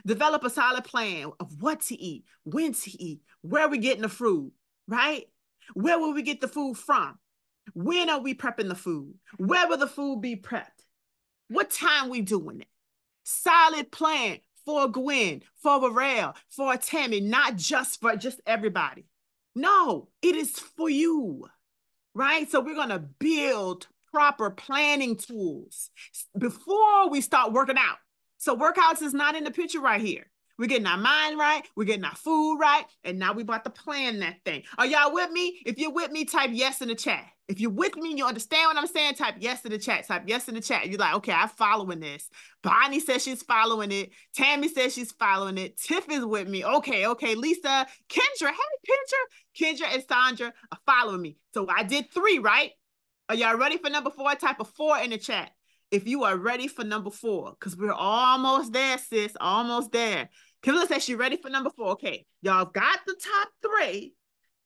Develop a solid plan of what to eat, when to eat, where we're getting the food, right? Where will we get the food from? When are we prepping the food? Where will the food be prepped? What time we doing it? Solid plan for Gwen, for Varel, for Tammy, not just for just everybody. No, it is for you, right? So we're going to build proper planning tools before we start working out. So workouts is not in the picture right here. We're getting our mind right. We're getting our food right. And now we about to plan that thing. Are y'all with me? If you're with me, type yes in the chat. If you're with me and you understand what I'm saying, type yes in the chat. Type yes in the chat. You're like, okay, I'm following this. Bonnie says she's following it. Tammy says she's following it. Tiff is with me. Okay, okay. Lisa, Kendra. Hey, Kendra. Kendra and Sandra are following me. So I did three, right? Are y'all ready for number four? Type a four in the chat. If you are ready for number four, because we're almost there, sis. Almost there. Camilla says she's ready for number four. Okay, y'all got the top three,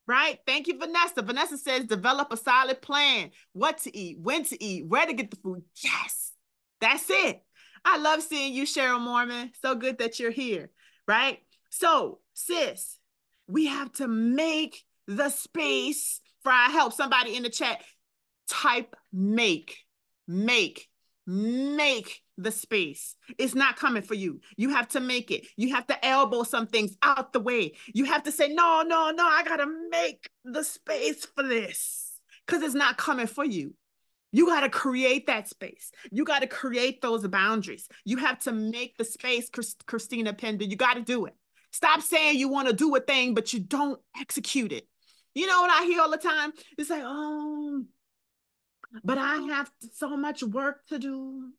right? Thank you, Vanessa. Vanessa says develop a solid plan. What to eat, when to eat, where to get the food. Yes, that's it. I love seeing you, Cheryl Mormon. So good that you're here, right? So, sis, we have to make the space for our help. Somebody in the chat, type make, make. Make the space. It's not coming for you. You have to make it. You have to elbow some things out the way. You have to say, no, no, no, I got to make the space for this because it's not coming for you. You got to create that space. You got to create those boundaries. You have to make the space, Chris, Christina Pender. You got to do it. Stop saying you want to do a thing, but you don't execute it. You know what I hear all the time? It's like, oh, but I have so much work to do.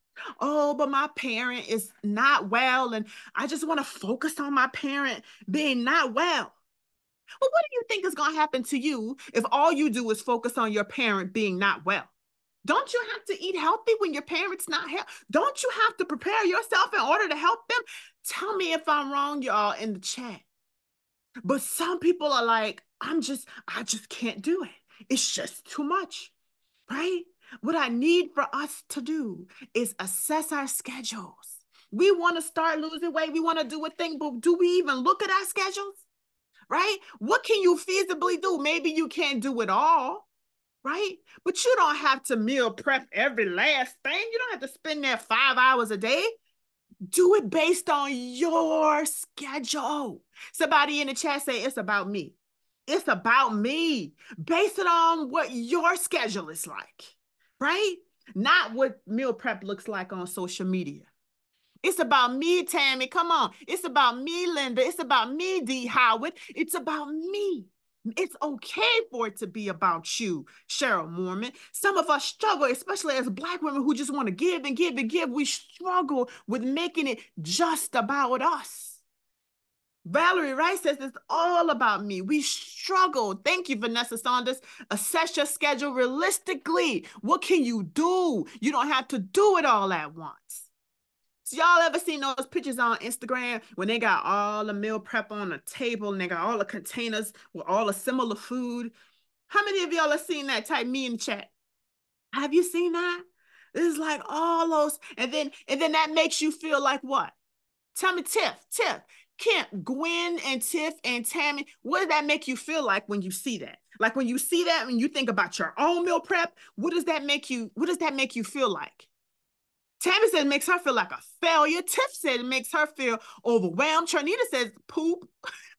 Oh, but my parent is not well. And I just want to focus on my parent being not well. Well, what do you think is going to happen to you if all you do is focus on your parent being not well? Don't you have to eat healthy when your parent's not healthy? Don't you have to prepare yourself in order to help them? Tell me if I'm wrong, y'all, in the chat. But some people are like, I'm just, I just can't do it. It's just too much. Right? What I need for us to do is assess our schedules. We want to start losing weight. We want to do a thing, but do we even look at our schedules? Right? What can you feasibly do? Maybe you can't do it all, right? But you don't have to meal prep every last thing. You don't have to spend that five hours a day. Do it based on your schedule. Somebody in the chat say, it's about me. It's about me. Base it on what your schedule is like, right? Not what meal prep looks like on social media. It's about me, Tammy. Come on. It's about me, Linda. It's about me, D. Howard. It's about me. It's okay for it to be about you, Cheryl Mormon. Some of us struggle, especially as Black women who just want to give and give and give. We struggle with making it just about us. Valerie Rice says it's all about me. We struggle. Thank you, Vanessa Saunders. Assess your schedule realistically. What can you do? You don't have to do it all at once. Y'all ever seen those pictures on Instagram when they got all the meal prep on a table and they got all the containers with all the similar food? How many of y'all have seen that? Type me in the chat. Have you seen that? This is like all those, and then and then that makes you feel like what? Tell me, Tiff, Tiff, Kemp, Gwen, and Tiff and Tammy. What does that make you feel like when you see that? Like when you see that, when you think about your own meal prep, what does that make you? What does that make you feel like? Tammy said it makes her feel like a failure. Tiff said it makes her feel overwhelmed. Trinita says poop.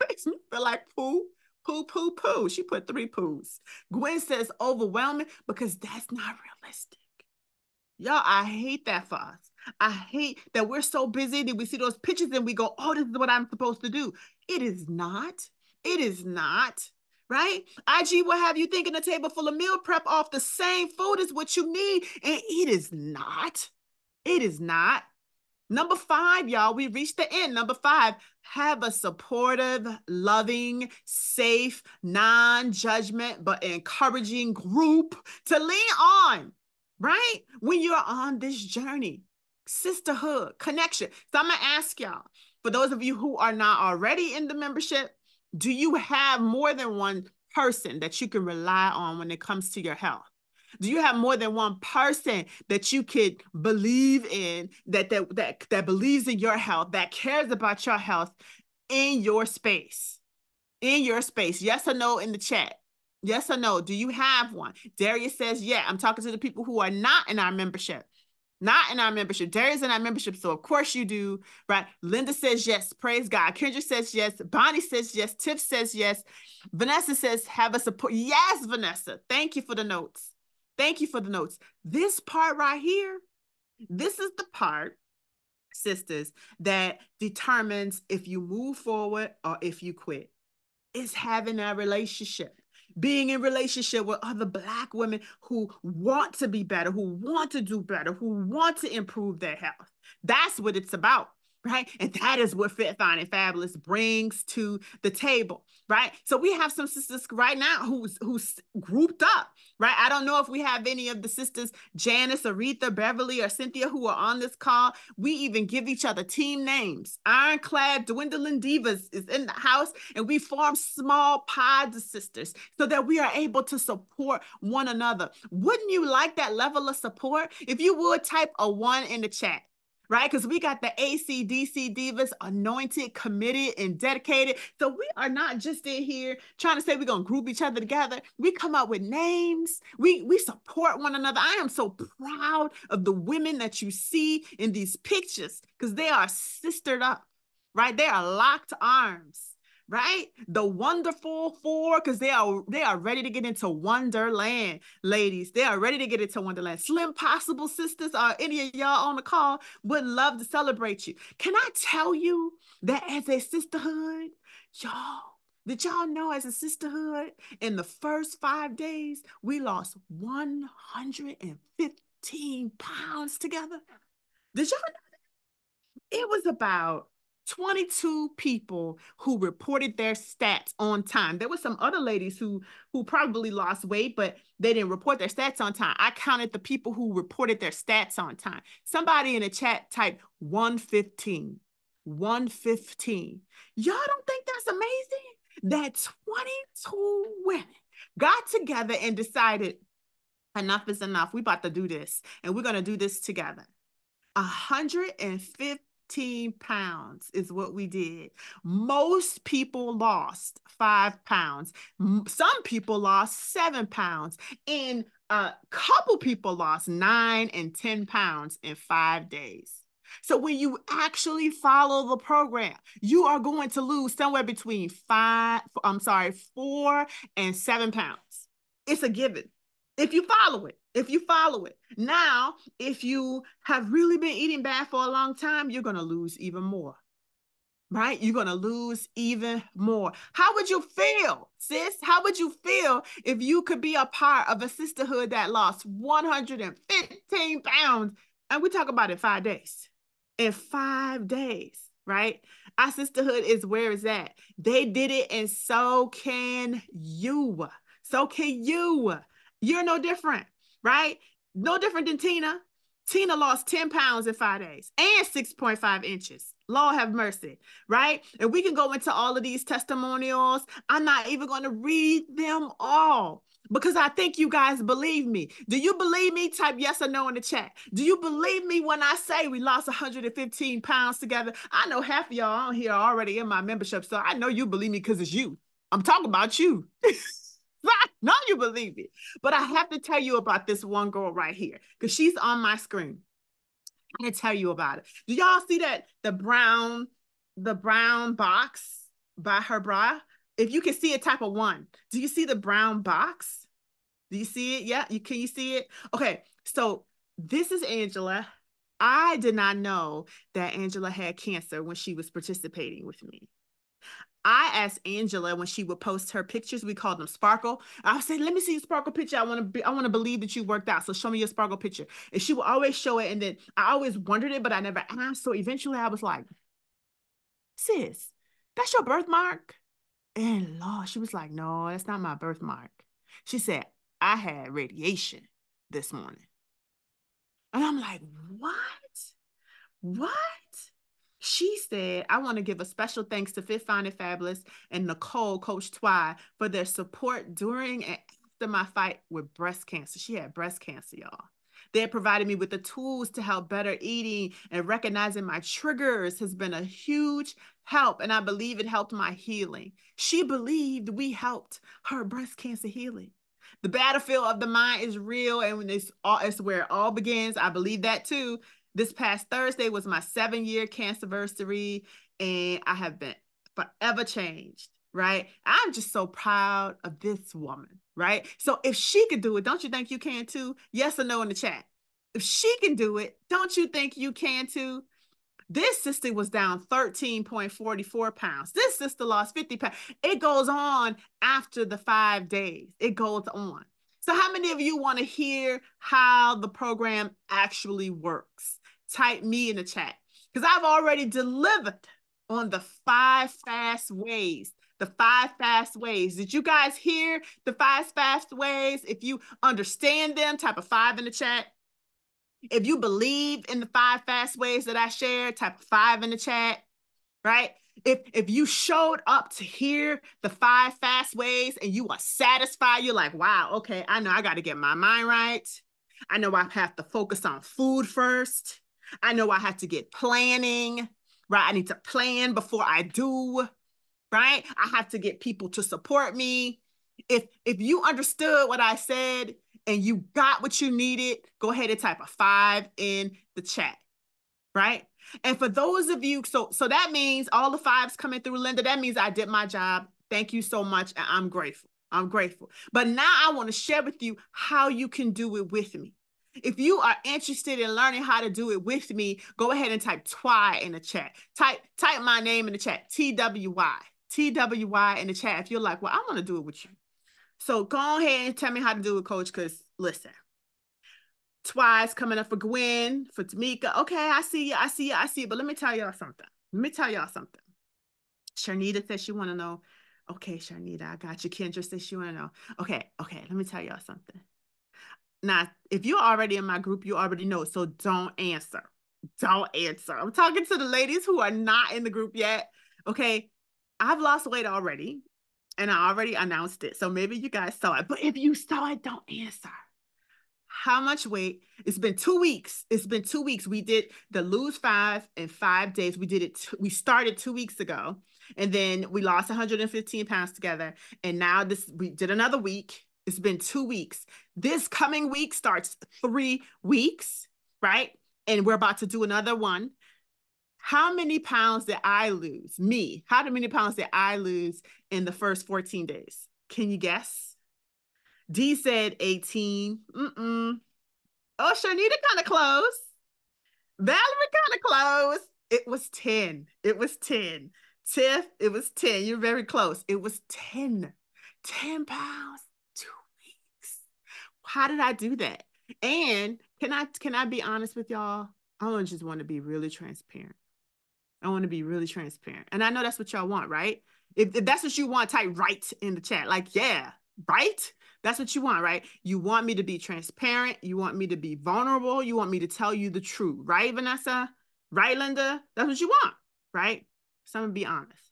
Makes me feel like poo, poo, poo, poo. She put three poos. Gwen says overwhelming because that's not realistic. Y'all, I hate that for us. I hate that we're so busy that we see those pictures and we go, oh, this is what I'm supposed to do. It is not. It is not. Right? I G will have you thinking a table full of meal prep off the same food is what you need. And it is not. It is not. Number five, y'all, we reached the end. Number five, have a supportive, loving, safe, non-judgment, but encouraging group to lean on, right? When you're on this journey, sisterhood, connection. So I'm going to ask y'all, for those of you who are not already in the membership, do you have more than one person that you can rely on when it comes to your health? Do you have more than one person that you could believe in, that, that, that, that believes in your health, that cares about your health in your space? In your space. Yes or no in the chat. Yes or no. Do you have one? Darius says, yeah, I'm talking to the people who are not in our membership. Not in our membership. Darius in our membership, so of course you do, right? Linda says yes. Praise God. Kendra says yes. Bonnie says yes. Tiff says yes. Vanessa says have a support. Yes, Vanessa. Thank you for the notes. Thank you for the notes. This part right here, this is the part, sisters, that determines if you move forward or if you quit. It's having a relationship, being in relationship with other Black women who want to be better, who want to do better, who want to improve their health. That's what it's about. Right? And that is what Fit, Fyne and Fabulous brings to the table, right? So we have some sisters right now who's, who's grouped up, right? I don't know if we have any of the sisters, Janice, Aretha, Beverly, or Cynthia, who are on this call. We even give each other team names. Ironclad Dwindling Divas is in the house, and we form small pods of sisters so that we are able to support one another. Wouldn't you like that level of support? If you would, type a one in the chat. Right? Because we got the A C D C Divas, anointed, committed, and dedicated. So we are not just in here trying to say we're going to group each other together. We come up with names. We, we support one another. I am so proud of the women that you see in these pictures because they are sistered up, right? They are locked arms. Right? The wonderful four, because they are they are ready to get into Wonderland, ladies. They are ready to get into Wonderland. Slim Possible sisters, or any of y'all on the call, would love to celebrate you. Can I tell you that as a sisterhood, y'all, did y'all know as a sisterhood, in the first five days, we lost one hundred fifteen pounds together? Did y'all know that? It was about twenty-two people who reported their stats on time. There were some other ladies who, who probably lost weight, but they didn't report their stats on time. I counted the people who reported their stats on time. Somebody in the chat typed one fifteen. one fifteen. Y'all don't think that's amazing? That twenty-two women got together and decided enough is enough. We about to do this, and we're going to do this together. one hundred fifty pounds is what we did. Most people lost five pounds. Some people lost seven pounds. And a couple people lost nine and ten pounds in five days. So when you actually follow the program, you are going to lose somewhere between five, I'm sorry, four and seven pounds. It's a given if you follow it. if you follow it. Now, if you have really been eating bad for a long time, you're going to lose even more, right? You're going to lose even more. How would you feel, sis? How would you feel if you could be a part of a sisterhood that lost one hundred fifteen pounds? And we talk about it five days. In five days, right? Our sisterhood is where it's at. They did it, and so can you. So can you. You're no different, right? No different than Tina. Tina lost ten pounds in five days and six point five inches. Lord have mercy, right? And we can go into all of these testimonials. I'm not even going to read them all because I think you guys believe me. Do you believe me? Type yes or no in the chat. Do you believe me when I say we lost one hundred fifteen pounds together? I know half of y'all on here are already in my membership, so I know you believe me because it's you. I'm talking about you. I know you believe it, but I have to tell you about this one girl right here because she's on my screen. I'm gonna tell you about it. Do y'all see that the brown, the brown box by her bra? If you can see it, type of one. Do you see the brown box? Do you see it? Yeah, you can. You see it? Okay. So this is Angela. I did not know that Angela had cancer when she was participating with me. I asked Angela when she would post her pictures, we called them sparkle. I would say, let me see your sparkle picture. I want to be, I want to believe that you worked out. So show me your sparkle picture. And she would always show it. And then I always wondered it, but I never asked. So eventually I was like, sis, that's your birthmark? And Lord, she was like, no, that's not my birthmark. She said, I had radiation this morning. And I'm like, what? What? She said, I want to give a special thanks to Fit, Fyne and Fabulous and Nicole, Coach Twy, for their support during and after my fight with breast cancer. She had breast cancer, y'all. They had provided me with the tools to help better eating, and recognizing my triggers has been a huge help, and I believe it helped my healing. She believed we helped her breast cancer healing. The battlefield of the mind is real, and it's, all, it's where it all begins. I believe that too. This past Thursday was my seven-year cancerversary, and I have been forever changed, right? I'm just so proud of this woman, right? So if she could do it, don't you think you can too? Yes or no in the chat. If she can do it, don't you think you can too? This sister was down thirteen point four four pounds. This sister lost fifty pounds. It goes on after the five days. It goes on. So how many of you want to hear how the program actually works? Type me in the chat because I've already delivered on the five fast ways, the five fast ways. Did you guys hear the five fast ways? If you understand them, type a five in the chat. If you believe in the five fast ways that I shared, type a five in the chat, right? If, if you showed up to hear the five fast ways and you are satisfied, you're like, wow, okay, I know I got to get my mind right. I know I have to focus on food first. I know I have to get planning, right? I need to plan before I do, right? I have to get people to support me. If, if you understood what I said and you got what you needed, go ahead and type a five in the chat, right? And for those of you, so, so that means all the fives coming through, Linda, that means I did my job. Thank you so much. And I'm grateful. I'm grateful. But now I want to share with you how you can do it with me. If you are interested in learning how to do it with me, go ahead and type Twy in the chat. Type, type my name in the chat, T W Y. T W Y in the chat. If you're like, well, I want to do it with you. So go ahead and tell me how to do it, coach, because listen. Twice coming up for Gwen, for Tamika. Okay, I see you, I see you, I see you. But let me tell y'all something. Let me tell y'all something. Sharnita says she want to know. Okay, Sharnita, I got you. Kendra says she want to know. Okay, okay, let me tell y'all something. Now, if you're already in my group, you already know, so don't answer. Don't answer. I'm talking to the ladies who are not in the group yet. Okay, I've lost weight already, and I already announced it, so maybe you guys saw it. But if you saw it, don't answer. How much weight? It's been two weeks. It's been two weeks. We did the lose five in five days. We did it. We started two weeks ago, and then we lost one hundred fifteen pounds together. And now this, we did another week. It's been two weeks. This coming week starts three weeks, right? And we're about to do another one. How many pounds did I lose? Me. How many pounds did I lose in the first fourteen days? Can you guess? D said eighteen. Mm-mm. Oh, Shanita kind of close. Valerie kind of close. It was ten. It was ten. Tiff, it was ten. You're very close. It was ten. ten pounds, two weeks. How did I do that? And can I can I be honest with y'all? I just want to be really transparent. I want to be really transparent. And I know that's what y'all want, right? If, if that's what you want, type right in the chat. Like, yeah, right? That's what you want, right? You want me to be transparent. You want me to be vulnerable. You want me to tell you the truth, right, Vanessa? Right, Linda? That's what you want, right? So I'm going to be honest.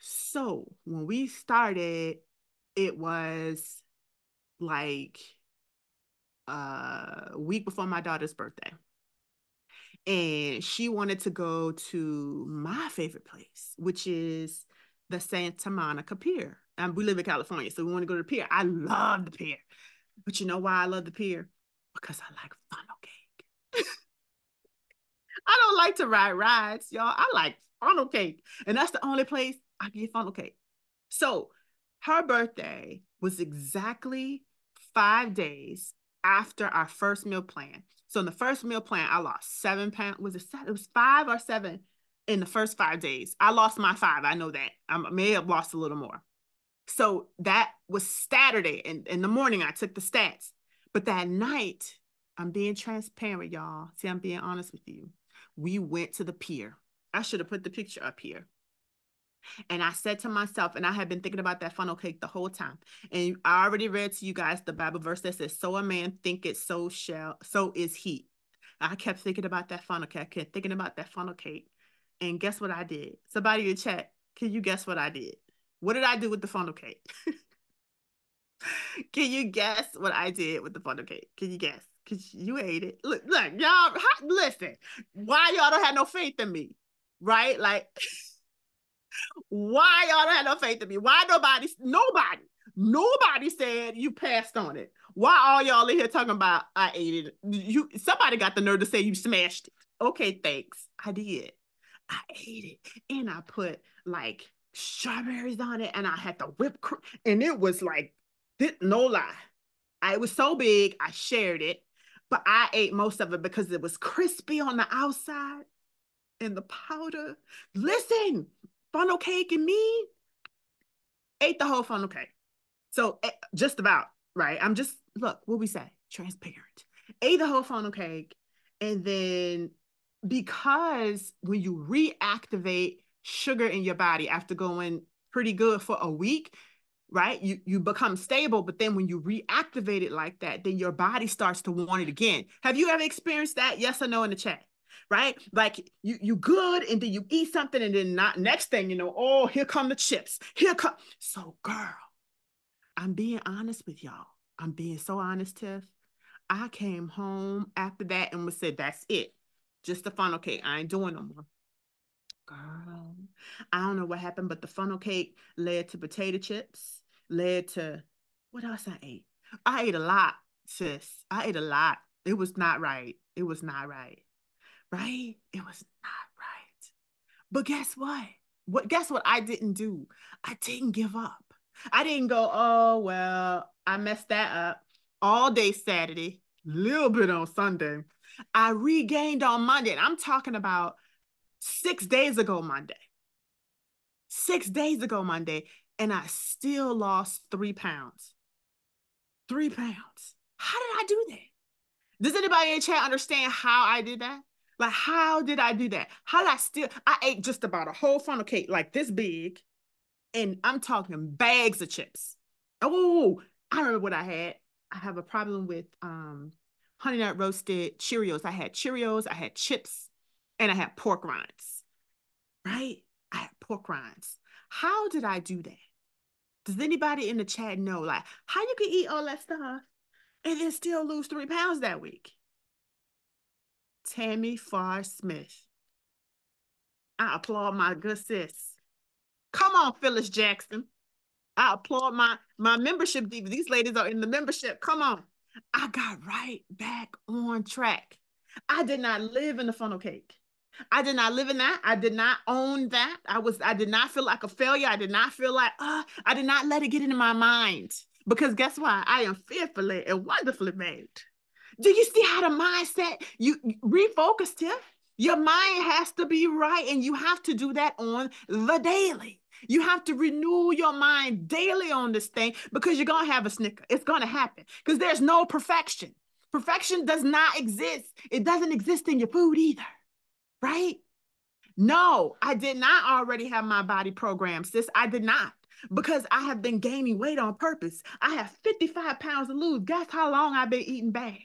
So when we started, it was like a week before my daughter's birthday. And she wanted to go to my favorite place, which is the Santa Monica Pier. Um, we live in California, so we want to go to the pier. I love the pier. But you know why I love the pier? Because I like funnel cake. I don't like to ride rides, y'all. I like funnel cake. And that's the only place I get funnel cake. So her birthday was exactly five days after our first meal plan. So in the first meal plan, I lost seven pounds. Was it seven? It was five or seven in the first five days. I lost my five. I know that. I may have lost a little more. So that was Saturday. And in, in the morning, I took the stats. But that night, I'm being transparent, y'all. See, I'm being honest with you. We went to the pier. I should have put the picture up here. And I said to myself, and I had been thinking about that funnel cake the whole time. And I already read to you guys the Bible verse that says, so a man thinketh, so shall, so is he. I kept thinking about that funnel cake. I kept thinking about that funnel cake. And guess what I did? Somebody in the chat, can you guess what I did? What did I do with the funnel cake? Can you guess what I did with the funnel cake? Can you guess? Because you ate it. Look, look y'all, listen. Why y'all don't have no faith in me? Right? Like... Why y'all don't have no faith in me? Why nobody, nobody, nobody said you passed on it? Why all y'all in here talking about I ate it? You, somebody got the nerve to say you smashed it. Okay, thanks. I did. I ate it and I put like strawberries on it and I had the whipped cream and it was like, no lie. I, it was so big, I shared it, but I ate most of it because it was crispy on the outside and the powder. Listen. Funnel cake and me ate the whole funnel cake. So just about, right? I'm just, look, what we say, transparent. Ate the whole funnel cake. And then because when you reactivate sugar in your body after going pretty good for a week, right? You, you become stable, but then when you reactivate it like that, then your body starts to want it again. Have you ever experienced that? Yes or no in the chat? Right? Like you, you good. And then you eat something and then not next thing, you know, oh, here come the chips. Here come. So girl, I'm being honest with y'all. I'm being so honest, Tiff. I came home after that and was said, that's it. Just the funnel cake. I ain't doing no more. Girl, I don't know what happened, but the funnel cake led to potato chips, led to, what else I ate? I ate a lot, sis. I ate a lot. It was not right. It was not right. Right? It was not right. But guess what? What? Guess what I didn't do? I didn't give up. I didn't go, oh, well, I messed that up all day Saturday, little bit on Sunday. I regained on Monday. And I'm talking about six days ago Monday. Six days ago Monday. And I still lost three pounds. Three pounds. How did I do that? Does anybody in the chat understand how I did that? Like, how did I do that? How did I still, I ate just about a whole funnel cake like this big, and I'm talking bags of chips. Oh, I remember what I had. I have a problem with um, Honey Nut Roasted Cheerios. I had Cheerios, I had chips, and I had pork rinds, right? I had pork rinds. How did I do that? Does anybody in the chat know, like, how you can eat all that stuff and then still lose three pounds that week? Tammy Farr Smith. I applaud my good sis. Come on, Phyllis Jackson. I applaud my, my membership. These ladies are in the membership. Come on. I got right back on track. I did not live in the funnel cake. I did not live in that. I did not own that. I was, I did not feel like a failure. I did not feel like, uh, I did not let it get into my mind. Because guess why? I am fearfully and wonderfully made. Do you see how the mindset, you refocus, Tiff? Your mind has to be right, and you have to do that on the daily. You have to renew your mind daily on this thing, because you're going to have a snicker. It's going to happen, because there's no perfection. Perfection does not exist. It doesn't exist in your food either, right? No, I did not already have my body programmed, sis. I did not, because I have been gaining weight on purpose. I have fifty-five pounds to lose. Guess how long I've been eating bad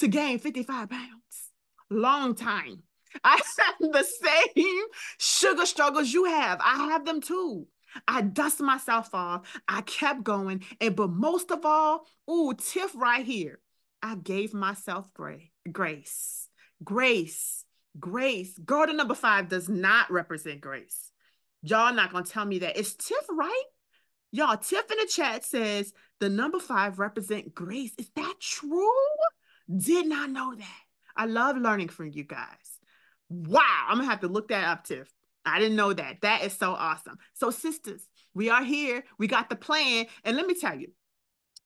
to gain fifty-five pounds? Long time. I have the same sugar struggles you have. I have them too. I dust myself off. I kept going. And but most of all, ooh, Tiff right here. I gave myself grace, grace, grace, grace. Garden number five does not represent grace. Y'all not going to tell me that. Is Tiff right? Y'all, Tiff in the chat says the number five represent grace. Is that true? Did not know that. I love learning from you guys. Wow, I'm gonna have to look that up, Tiff. I didn't know that. That is so awesome. So sisters, we are here. We got the plan. And let me tell you,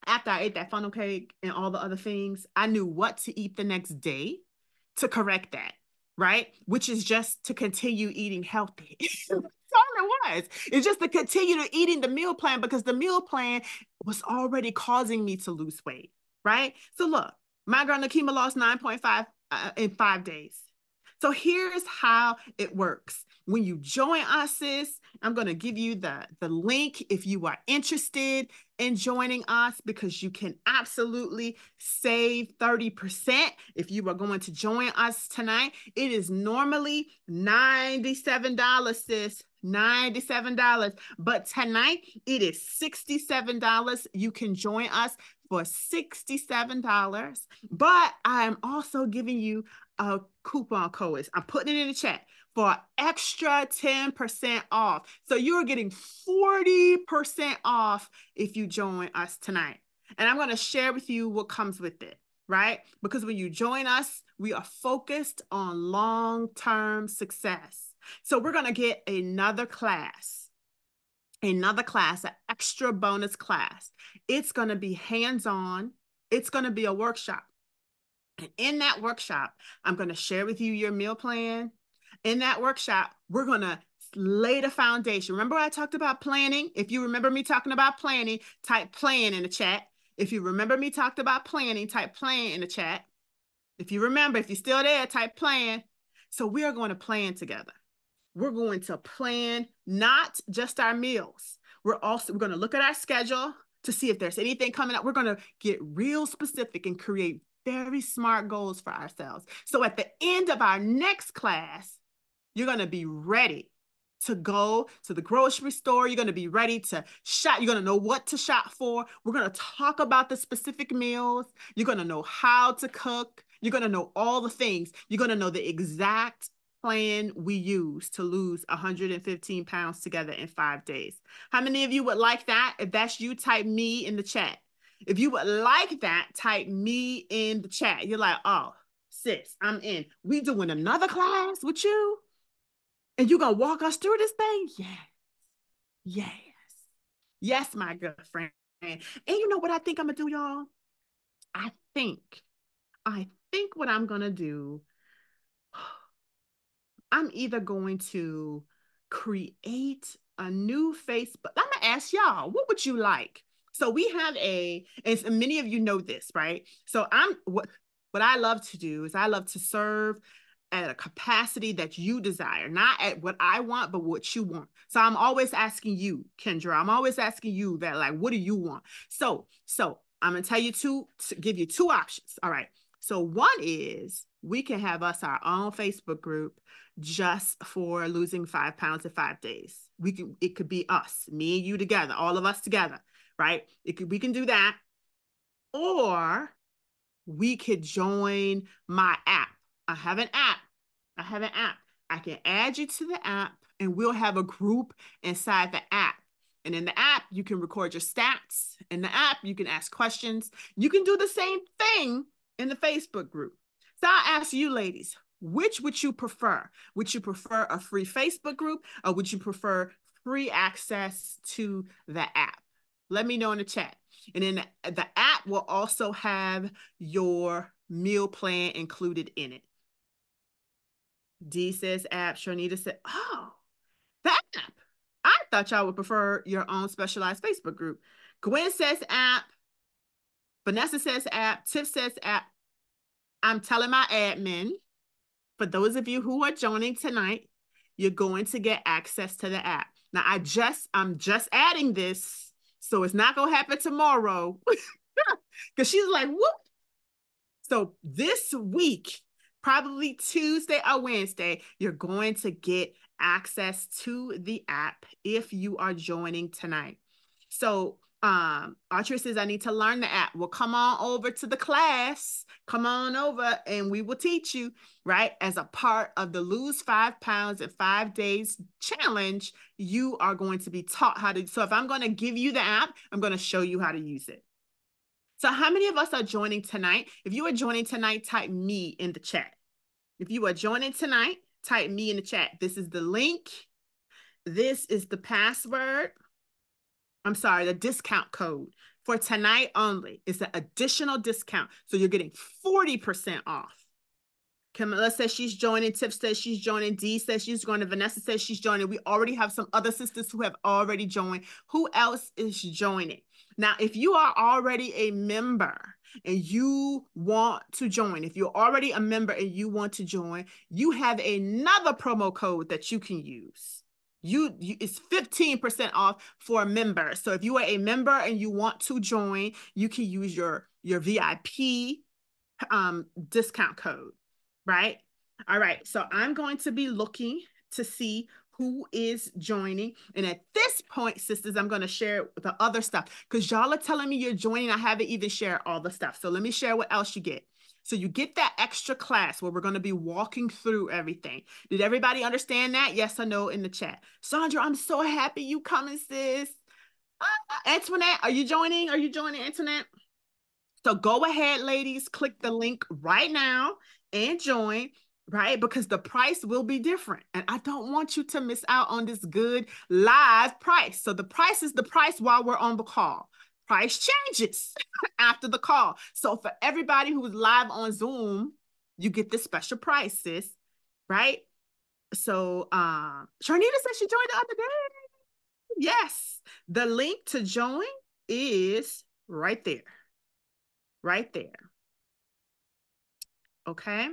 after I ate that funnel cake and all the other things, I knew what to eat the next day to correct that, right? Which is just to continue eating healthy. That's all it was. It's just to continue to eating the meal plan, because the meal plan was already causing me to lose weight, right? So look, my girl Nakima lost nine point five uh, in five days. So here's how it works. When you join us, sis, I'm going to give you the, the link if you are interested in joining us, because you can absolutely save thirty percent if you are going to join us tonight. It is normally ninety-seven dollars, sis, ninety-seven dollars. But tonight it is sixty-seven dollars. You can join us for sixty-seven dollars. But I'm also giving you a coupon code. I'm putting it in the chat for an extra ten percent off. So you're getting forty percent off if you join us tonight. And I'm going to share with you what comes with it, right? Because when you join us, we are focused on long-term success. So we're going to get another class, another class, an extra bonus class. It's going to be hands-on. It's going to be a workshop. And in that workshop, I'm going to share with you your meal plan. In that workshop, we're going to lay the foundation. Remember I talked about planning? If you remember me talking about planning, type plan in the chat. If you remember me talked about planning, type plan in the chat. If you remember, if you're still there, type plan. So we are going to plan together. We're going to plan not just our meals. We're also we're going to look at our schedule to see if there's anything coming up. We're going to get real specific and create very smart goals for ourselves. So at the end of our next class, you're going to be ready to go to the grocery store. You're going to be ready to shop. You're going to know what to shop for. We're going to talk about the specific meals. You're going to know how to cook. You're going to know all the things. You're going to know the exact plan we use to lose one hundred fifteen pounds together in five days. How many of you would like that? If that's you, type me in the chat. If you would like that, type me in the chat. You're like, oh, sis, I'm in. We doing another class with you? And you're going to walk us through this thing? Yes. Yes. Yes, my good friend. And you know what I think I'm going to do, y'all? I think, I think what I'm going to do, I'm either going to create a new Facebook. I'm going to ask y'all, what would you like? So we have a, and many of you know this, right? So I'm, what, what I love to do is I love to serve at a capacity that you desire, not at what I want, but what you want. So I'm always asking you, Kendra, I'm always asking you that, like, what do you want? So, so I'm going to tell you two, to give you two options. All right. So one is we can have us our own Facebook group just for losing five pounds in five days. We can, it could be us, me and you together, all of us together. Right? It could, we can do that. Or we could join my app. I have an app. I have an app. I can add you to the app, and we'll have a group inside the app. And in the app, you can record your stats. In the app, you can ask questions. You can do the same thing in the Facebook group. So I'll ask you ladies, which would you prefer? Would you prefer a free Facebook group, or would you prefer free access to the app? Let me know in the chat. And then the app will also have your meal plan included in it. D says app. Sharnita said, oh, the app. I thought y'all would prefer your own specialized Facebook group. Gwen says app. Vanessa says app. Tiff says app. I'm telling my admin, for those of you who are joining tonight, you're going to get access to the app. Now, I just, I'm just adding this, so it's not going to happen tomorrow. Because she's like, whoop. So this week, probably Tuesday or Wednesday, you're going to get access to the app if you are joining tonight. So um, Archer says, I need to learn the app. Well, come on over to the class. Come on over and we will teach you, right? As a part of the Lose Five Pounds in Five Days Challenge, you are going to be taught how to. So if I'm going to give you the app, I'm going to show you how to use it. So how many of us are joining tonight? If you are joining tonight, type me in the chat. If you are joining tonight, type me in the chat. This is the link. This is the password. I'm sorry, the discount code for tonight only. It's an additional discount. So you're getting forty percent off. Camilla says she's joining. Tiff says she's joining. Dee says she's joining. Vanessa says she's joining. We already have some other sisters who have already joined. Who else is joining? Now, if you are already a member and you want to join, if you're already a member and you want to join, you have another promo code that you can use. You, you it's fifteen percent off for a member. So if you are a member and you want to join, you can use your, your V I P um, discount code, right? All right. So I'm going to be looking to see who is joining. And at this point, sisters, I'm going to share the other stuff because y'all are telling me you're joining. I haven't even shared all the stuff. So let me share what else you get. So you get that extra class where we're going to be walking through everything. Did everybody understand that? Yes or no in the chat. Sandra, I'm so happy you coming, sis. Uh, Antoinette, are you joining? Are you joining, Antoinette? So go ahead, ladies, click the link right now and join. Right? Because the price will be different. And I don't want you to miss out on this good live price. So the price is the price while we're on the call. Price changes after the call. So for everybody who's live on Zoom, you get this special price, sis. Right? So um, Sharnita said she joined the other day. Yes. The link to join is right there. Right there. Okay.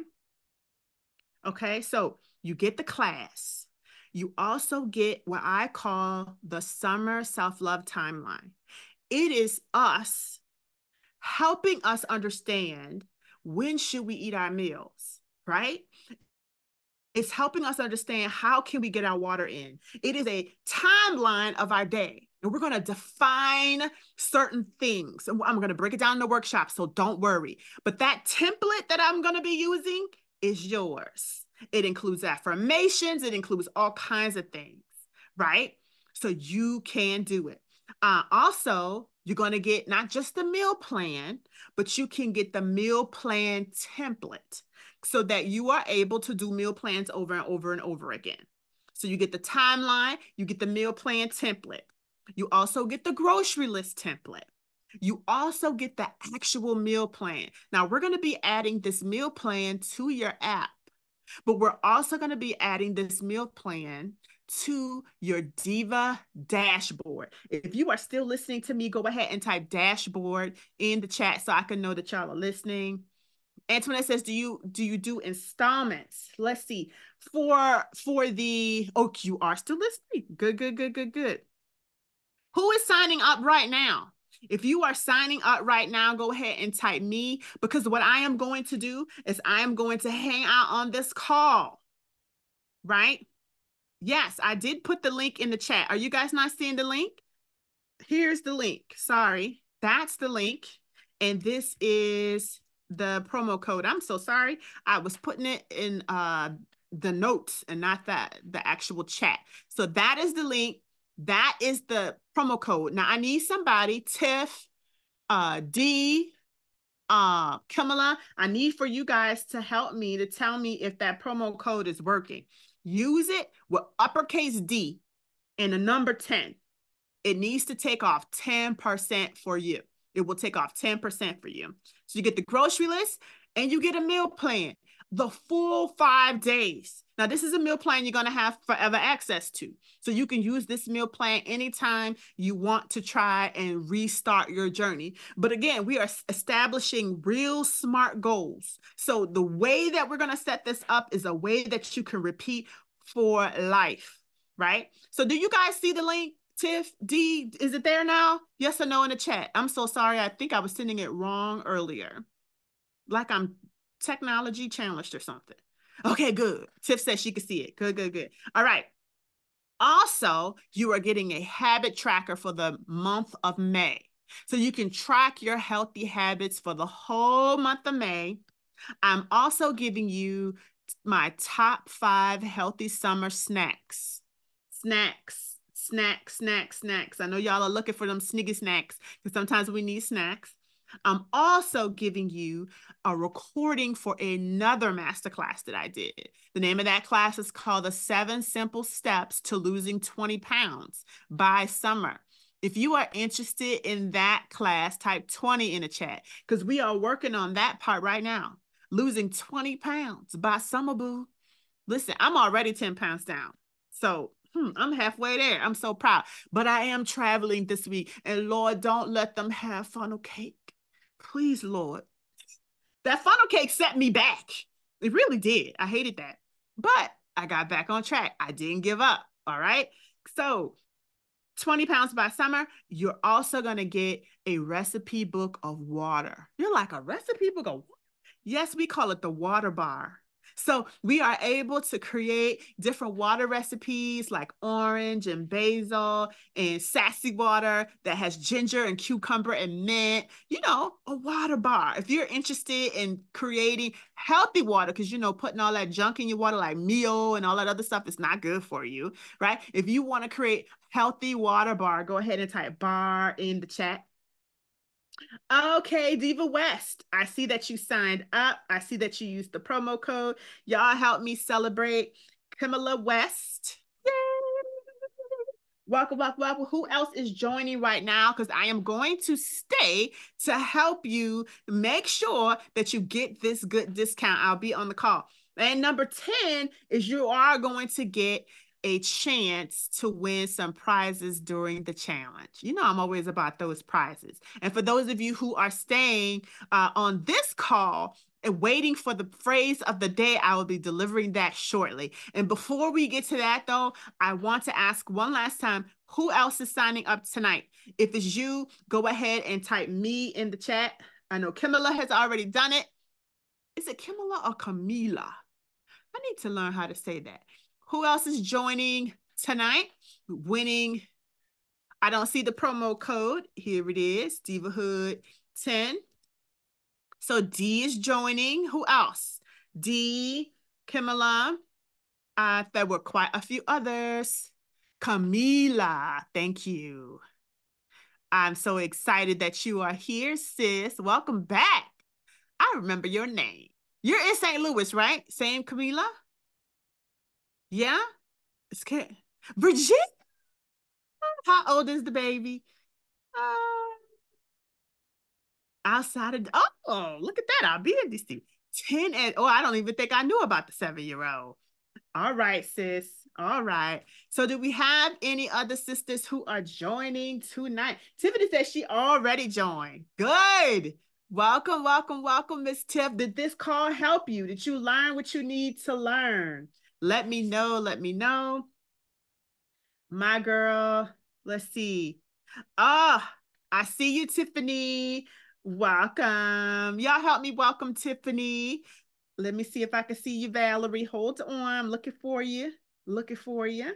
Okay, so you get the class. You also get what I call the summer self-love timeline. It is us helping us understand when should we eat our meals, right? It's helping us understand how can we get our water in. It is a timeline of our day. And we're going to define certain things. And I'm going to break it down in the workshop, so don't worry. But that template that I'm going to be using is yours. It includes affirmations. It includes all kinds of things, right? So you can do it. Uh, also, you're going to get not just the meal plan, but you can get the meal plan template so that you are able to do meal plans over and over and over again. So you get the timeline, you get the meal plan template. You also get the grocery list template. You also get the actual meal plan. Now, we're going to be adding this meal plan to your app, but we're also going to be adding this meal plan to your Diva dashboard. If you are still listening to me, go ahead and type dashboard in the chat so I can know that y'all are listening. Antoinette says, do you do you do installments? Let's see. For, for the, oh, you are still listening. Good, good, good, good, good. Who is signing up right now? If you are signing up right now, go ahead and type me, because what I am going to do is I am going to hang out on this call, right? Yes, I did put the link in the chat. Are you guys not seeing the link? Here's the link. Sorry. That's the link. And this is the promo code. I'm so sorry. I was putting it in uh, the notes and not the, the actual chat. So that is the link. That is the promo code. Now I need somebody, Tiff, uh, D, uh, Kamala, I need for you guys to help me to tell me if that promo code is working. Use it with uppercase D and the number ten. It needs to take off ten percent for you. It will take off ten percent for you. So you get the grocery list and you get a meal plan, the full five days. Now, this is a meal plan you're going to have forever access to. So you can use this meal plan anytime you want to try and restart your journey. But again, we are establishing real SMART goals. So the way that we're going to set this up is a way that you can repeat for life, right? So do you guys see the link? Tiff, D, is it there now? Yes or no in the chat? I'm so sorry. I think I was sending it wrong earlier. Like I'm technology challenged or something. Okay, good. Tiff says she could see it. Good, good, good. All right. Also, you are getting a habit tracker for the month of May. So you can track your healthy habits for the whole month of May. I'm also giving you my top five healthy summer snacks. Snacks. Snacks, snacks, snacks. I know y'all are looking for them sneaky snacks because sometimes we need snacks. I'm also giving you a recording for another masterclass that I did. The name of that class is called The Seven Simple Steps to Losing twenty pounds by Summer. If you are interested in that class, type twenty in the chat because we are working on that part right now. Losing twenty pounds by summer, boo. Listen, I'm already ten pounds down. So Hmm, I'm halfway there. I'm so proud. But I am traveling this week. And Lord, don't let them have funnel cake. Please, Lord. That funnel cake set me back. It really did. I hated that. But I got back on track. I didn't give up. All right. So twenty pounds by summer, you're also going to get a recipe book of water. You're like, a recipe book of water? Yes, we call it the water bar. So we are able to create different water recipes like orange and basil and sassy water that has ginger and cucumber and mint, you know, a water bar. If you're interested in creating healthy water, because, you know, putting all that junk in your water like Mio and all that other stuff is not good for you, right? If you want to create healthy water bar, go ahead and type bar in the chat. Okay, Diva West, I see that you signed up. I see that you used the promo code. Y'all help me celebrate Camilla West. Yay! Welcome, welcome, welcome. Who else is joining right now? Because I am going to stay to help you make sure that you get this good discount. I'll be on the call. And number ten is you are going to get a chance to win some prizes during the challenge. You know, I'm always about those prizes. And for those of you who are staying uh, on this call and waiting for the phrase of the day, I will be delivering that shortly. And before we get to that though, I want to ask one last time, who else is signing up tonight? If it's you, go ahead and type me in the chat. I know Camilla has already done it. Is it Camilla or Camila? I need to learn how to say that. Who else is joining tonight? Winning. I don't see the promo code. Here it is, Diva Hood ten. So D is joining. Who else? D, Camilla. Uh, there were quite a few others. Camila, thank you. I'm so excited that you are here, sis. Welcome back. I remember your name. You're in Saint Louis, right? Same Camila? Yeah, it's okay. Virginia, how old is the baby? Uh, outside of, oh, oh, look at that. I'll be in D C. ten and, oh, I don't even think I knew about the seven-year-old. All right, sis. All right. So do we have any other sisters who are joining tonight? Tiffany says she already joined. Good. Welcome, welcome, welcome, Miss Tiff. Did this call help you? Did you learn what you need to learn? Let me know, let me know. My girl, let's see. Oh, I see you, Tiffany. Welcome. Y'all help me welcome Tiffany. Let me see if I can see you, Valerie. Hold on, I'm looking for you, looking for you.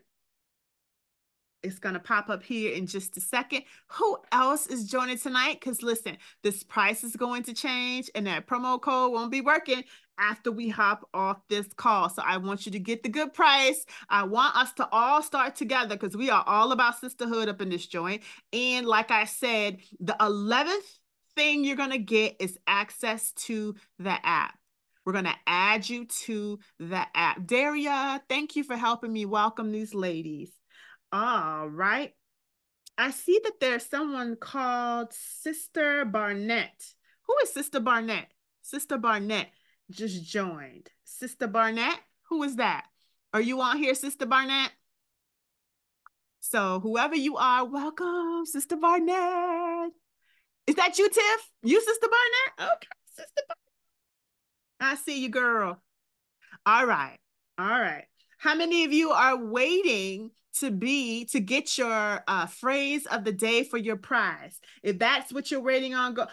It's gonna pop up here in just a second. Who else is joining tonight? Because listen, this price is going to change and that promo code won't be working after we hop off this call. So I want you to get the good price. I want us to all start together because we are all about sisterhood up in this joint. And like I said, the eleventh thing you're gonna get is access to the app. We're gonna add you to the app. Daria, thank you for helping me welcome these ladies. All right. I see that there's someone called Sister Barnett. Who is Sister Barnett? Sister Barnett just joined. Sister Barnett, who is that? Are you on here, Sister Barnett? So whoever you are, welcome, Sister Barnett. Is that you, Tiff? You, Sister Barnett? Okay, Sister Barnett. I see you, girl. All right, all right. How many of you are waiting to be, to get your uh, phrase of the day for your prize? If that's what you're waiting on, go.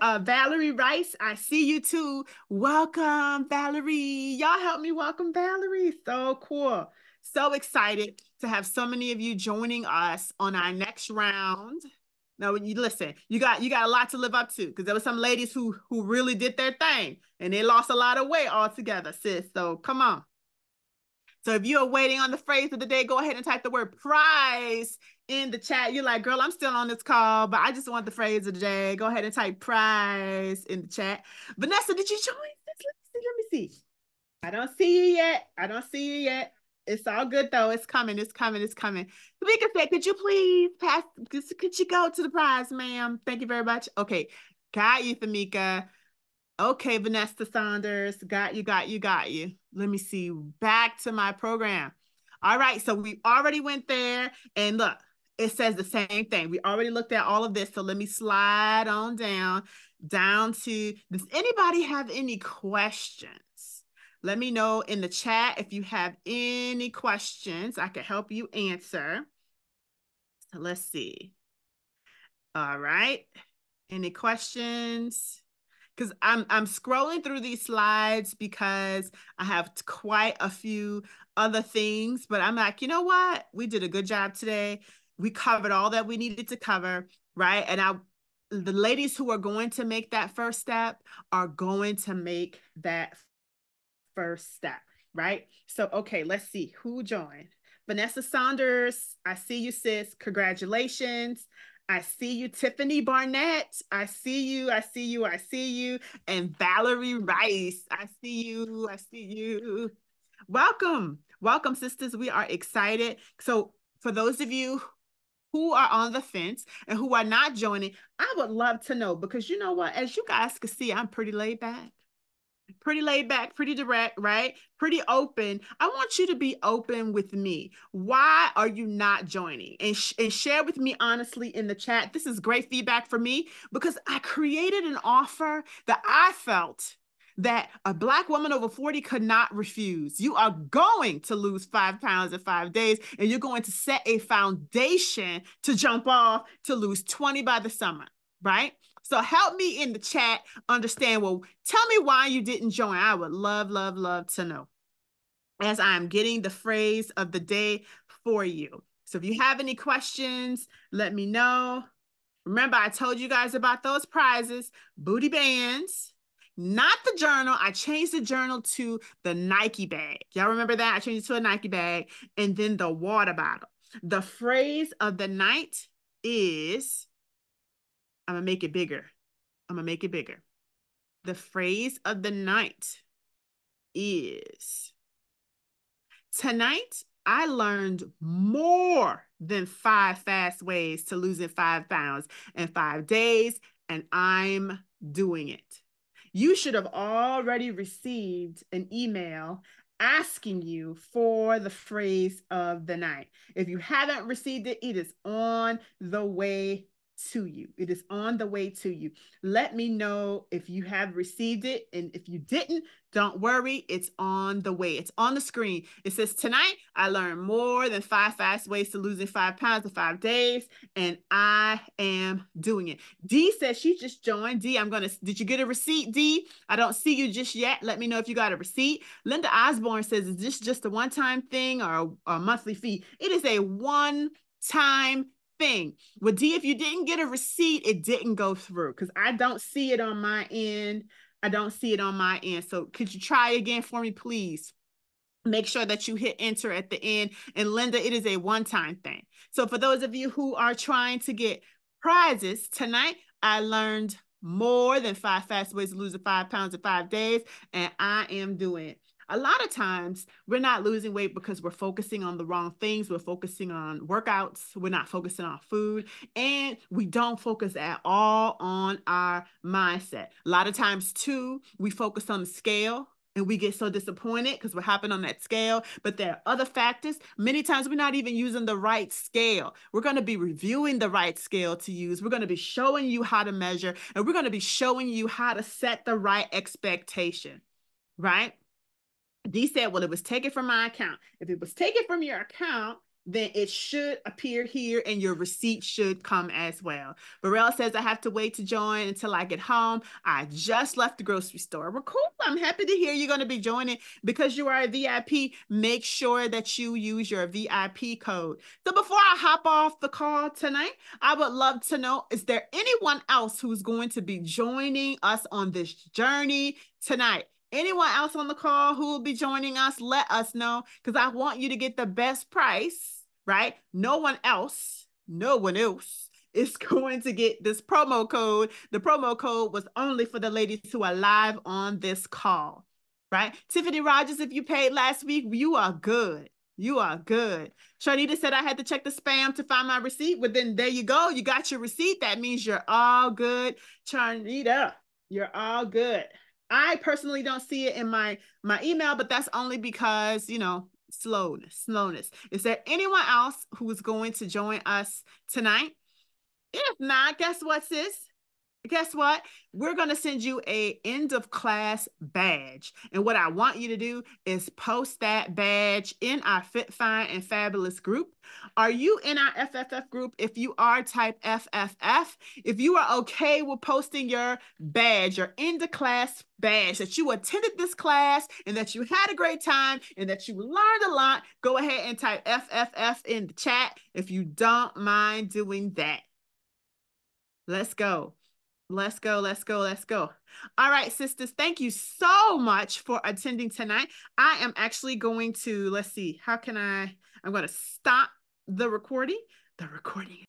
Uh, Valerie Rice, I see you too. Welcome, Valerie. Y'all help me welcome Valerie. So cool. So excited to have so many of you joining us on our next round. Now, you listen, you got you got a lot to live up to, because there were some ladies who who really did their thing and they lost a lot of weight altogether, sis. So come on. So if you're waiting on the phrase of the day, go ahead and type the word prize in the chat. You're like, girl, I'm still on this call, but I just want the phrase of the day. Go ahead and type prize in the chat. Vanessa, did you join? Let me see. Let me see. I don't see you yet. I don't see you yet. It's all good, though. It's coming. It's coming. It's coming. Tamika said, could you please pass? Could you go to the prize, ma'am? Thank you very much. Okay. Got you, Tamika. Okay, Vanessa Saunders. Got you, got you, got you. Let me see. Back to my program. All right. So we already went there. And look, it says the same thing. We already looked at all of this. So let me slide on down, down to, does anybody have any questions? Let me know in the chat if you have any questions. I can help you answer. So let's see. All right. Any questions? Because I'm, I'm scrolling through these slides because I have quite a few other things. But I'm like, you know what? We did a good job today. We covered all that we needed to cover, right? And I, the ladies who are going to make that first step are going to make that first step, right? So, okay, let's see who joined. Vanessa Saunders, I see you, sis. Congratulations. I see you. Tiffany Barnett, I see you, I see you, I see you. And Valerie Rice, I see you, I see you. Welcome. Welcome, sisters. We are excited. So for those of you who are on the fence and who are not joining, I would love to know, because you know what? As you guys can see, I'm pretty laid back. Pretty laid back, pretty direct, right? Pretty open. I want you to be open with me. Why are you not joining? And, sh and share with me honestly in the chat. This is great feedback for me, because I created an offer that I felt that a Black woman over forty could not refuse. You are going to lose five pounds in five days, and you're going to set a foundation to jump off to lose twenty by the summer, right? So help me in the chat understand, well, tell me why you didn't join. I would love, love, love to know as I'm getting the phrase of the day for you. So if you have any questions, let me know. Remember, I told you guys about those prizes, booty bands, not the journal. I changed the journal to the Nike bag. Y'all remember that? I changed it to a Nike bag, and then the water bottle. The phrase of the night is... I'm gonna make it bigger. I'm gonna make it bigger. The phrase of the night is, tonight I learned more than five fast ways to losing five pounds in five days, and I'm doing it. You should have already received an email asking you for the phrase of the night. If you haven't received it, it is on the way to you. It is on the way to you. Let me know if you have received it. And if you didn't, don't worry. It's on the way. It's on the screen. It says, tonight I learned more than five fast ways to losing five pounds in five days. And I am doing it. D says she just joined. D, I'm going to, did you get a receipt, D? I don't see you just yet. Let me know if you got a receipt. Linda Osborne says, is this just a one-time thing or a, a monthly fee? It is a one-time thing. Well, D, if you didn't get a receipt, it didn't go through, because I don't see it on my end. I don't see it on my end. So could you try again for me, please? Make sure that you hit enter at the end. And Linda, it is a one-time thing. So for those of you who are trying to get prizes, tonight I learned more than five fast ways to lose five pounds in five days, and I am doing it. a lot of times we're not losing weight because we're focusing on the wrong things. We're focusing on workouts. We're not focusing on food, and we don't focus at all on our mindset. A lot of times too, we focus on the scale and we get so disappointed because we're hopping on that scale, but there are other factors. Many times we're not even using the right scale. We're going to be reviewing the right scale to use. We're going to be showing you how to measure, and we're going to be showing you how to set the right expectation, right? Dee said, well, it was taken from my account. If it was taken from your account, then it should appear here and your receipt should come as well. Burrell says, I have to wait to join until I get home. I just left the grocery store. Well, cool. I'm happy to hear you're going to be joining. Because you are a V I P, make sure that you use your V I P code. So before I hop off the call tonight, I would love to know, is there anyone else who's going to be joining us on this journey tonight? Anyone else on the call who will be joining us, let us know, because I want you to get the best price, right? No one else, no one else is going to get this promo code. The promo code was only for the ladies who are live on this call, right? Tiffany Rogers, if you paid last week, you are good. You are good. Sharnita said, I had to check the spam to find my receipt. Well, then there you go. You got your receipt. That means you're all good. Sharnita, you're all good. I personally don't see it in my, my email, but that's only because, you know, slowness, slowness. Is there anyone else who is going to join us tonight? If not, guess what, sis? Guess what? We're going to send you a end of class badge. And what I want you to do is post that badge in our Fit, Fyne and Fabulous group. Are you in our F F F group? If you are, type F F F. If you are okay with posting your badge, your end of class badge, that you attended this class and that you had a great time and that you learned a lot, go ahead and type F F F in the chat if you don't mind doing that. Let's go. Let's go, let's go, let's go. All right, sisters, thank you so much for attending tonight. I am actually going to, let's see, how can I, I'm going to stop the recording, the recording.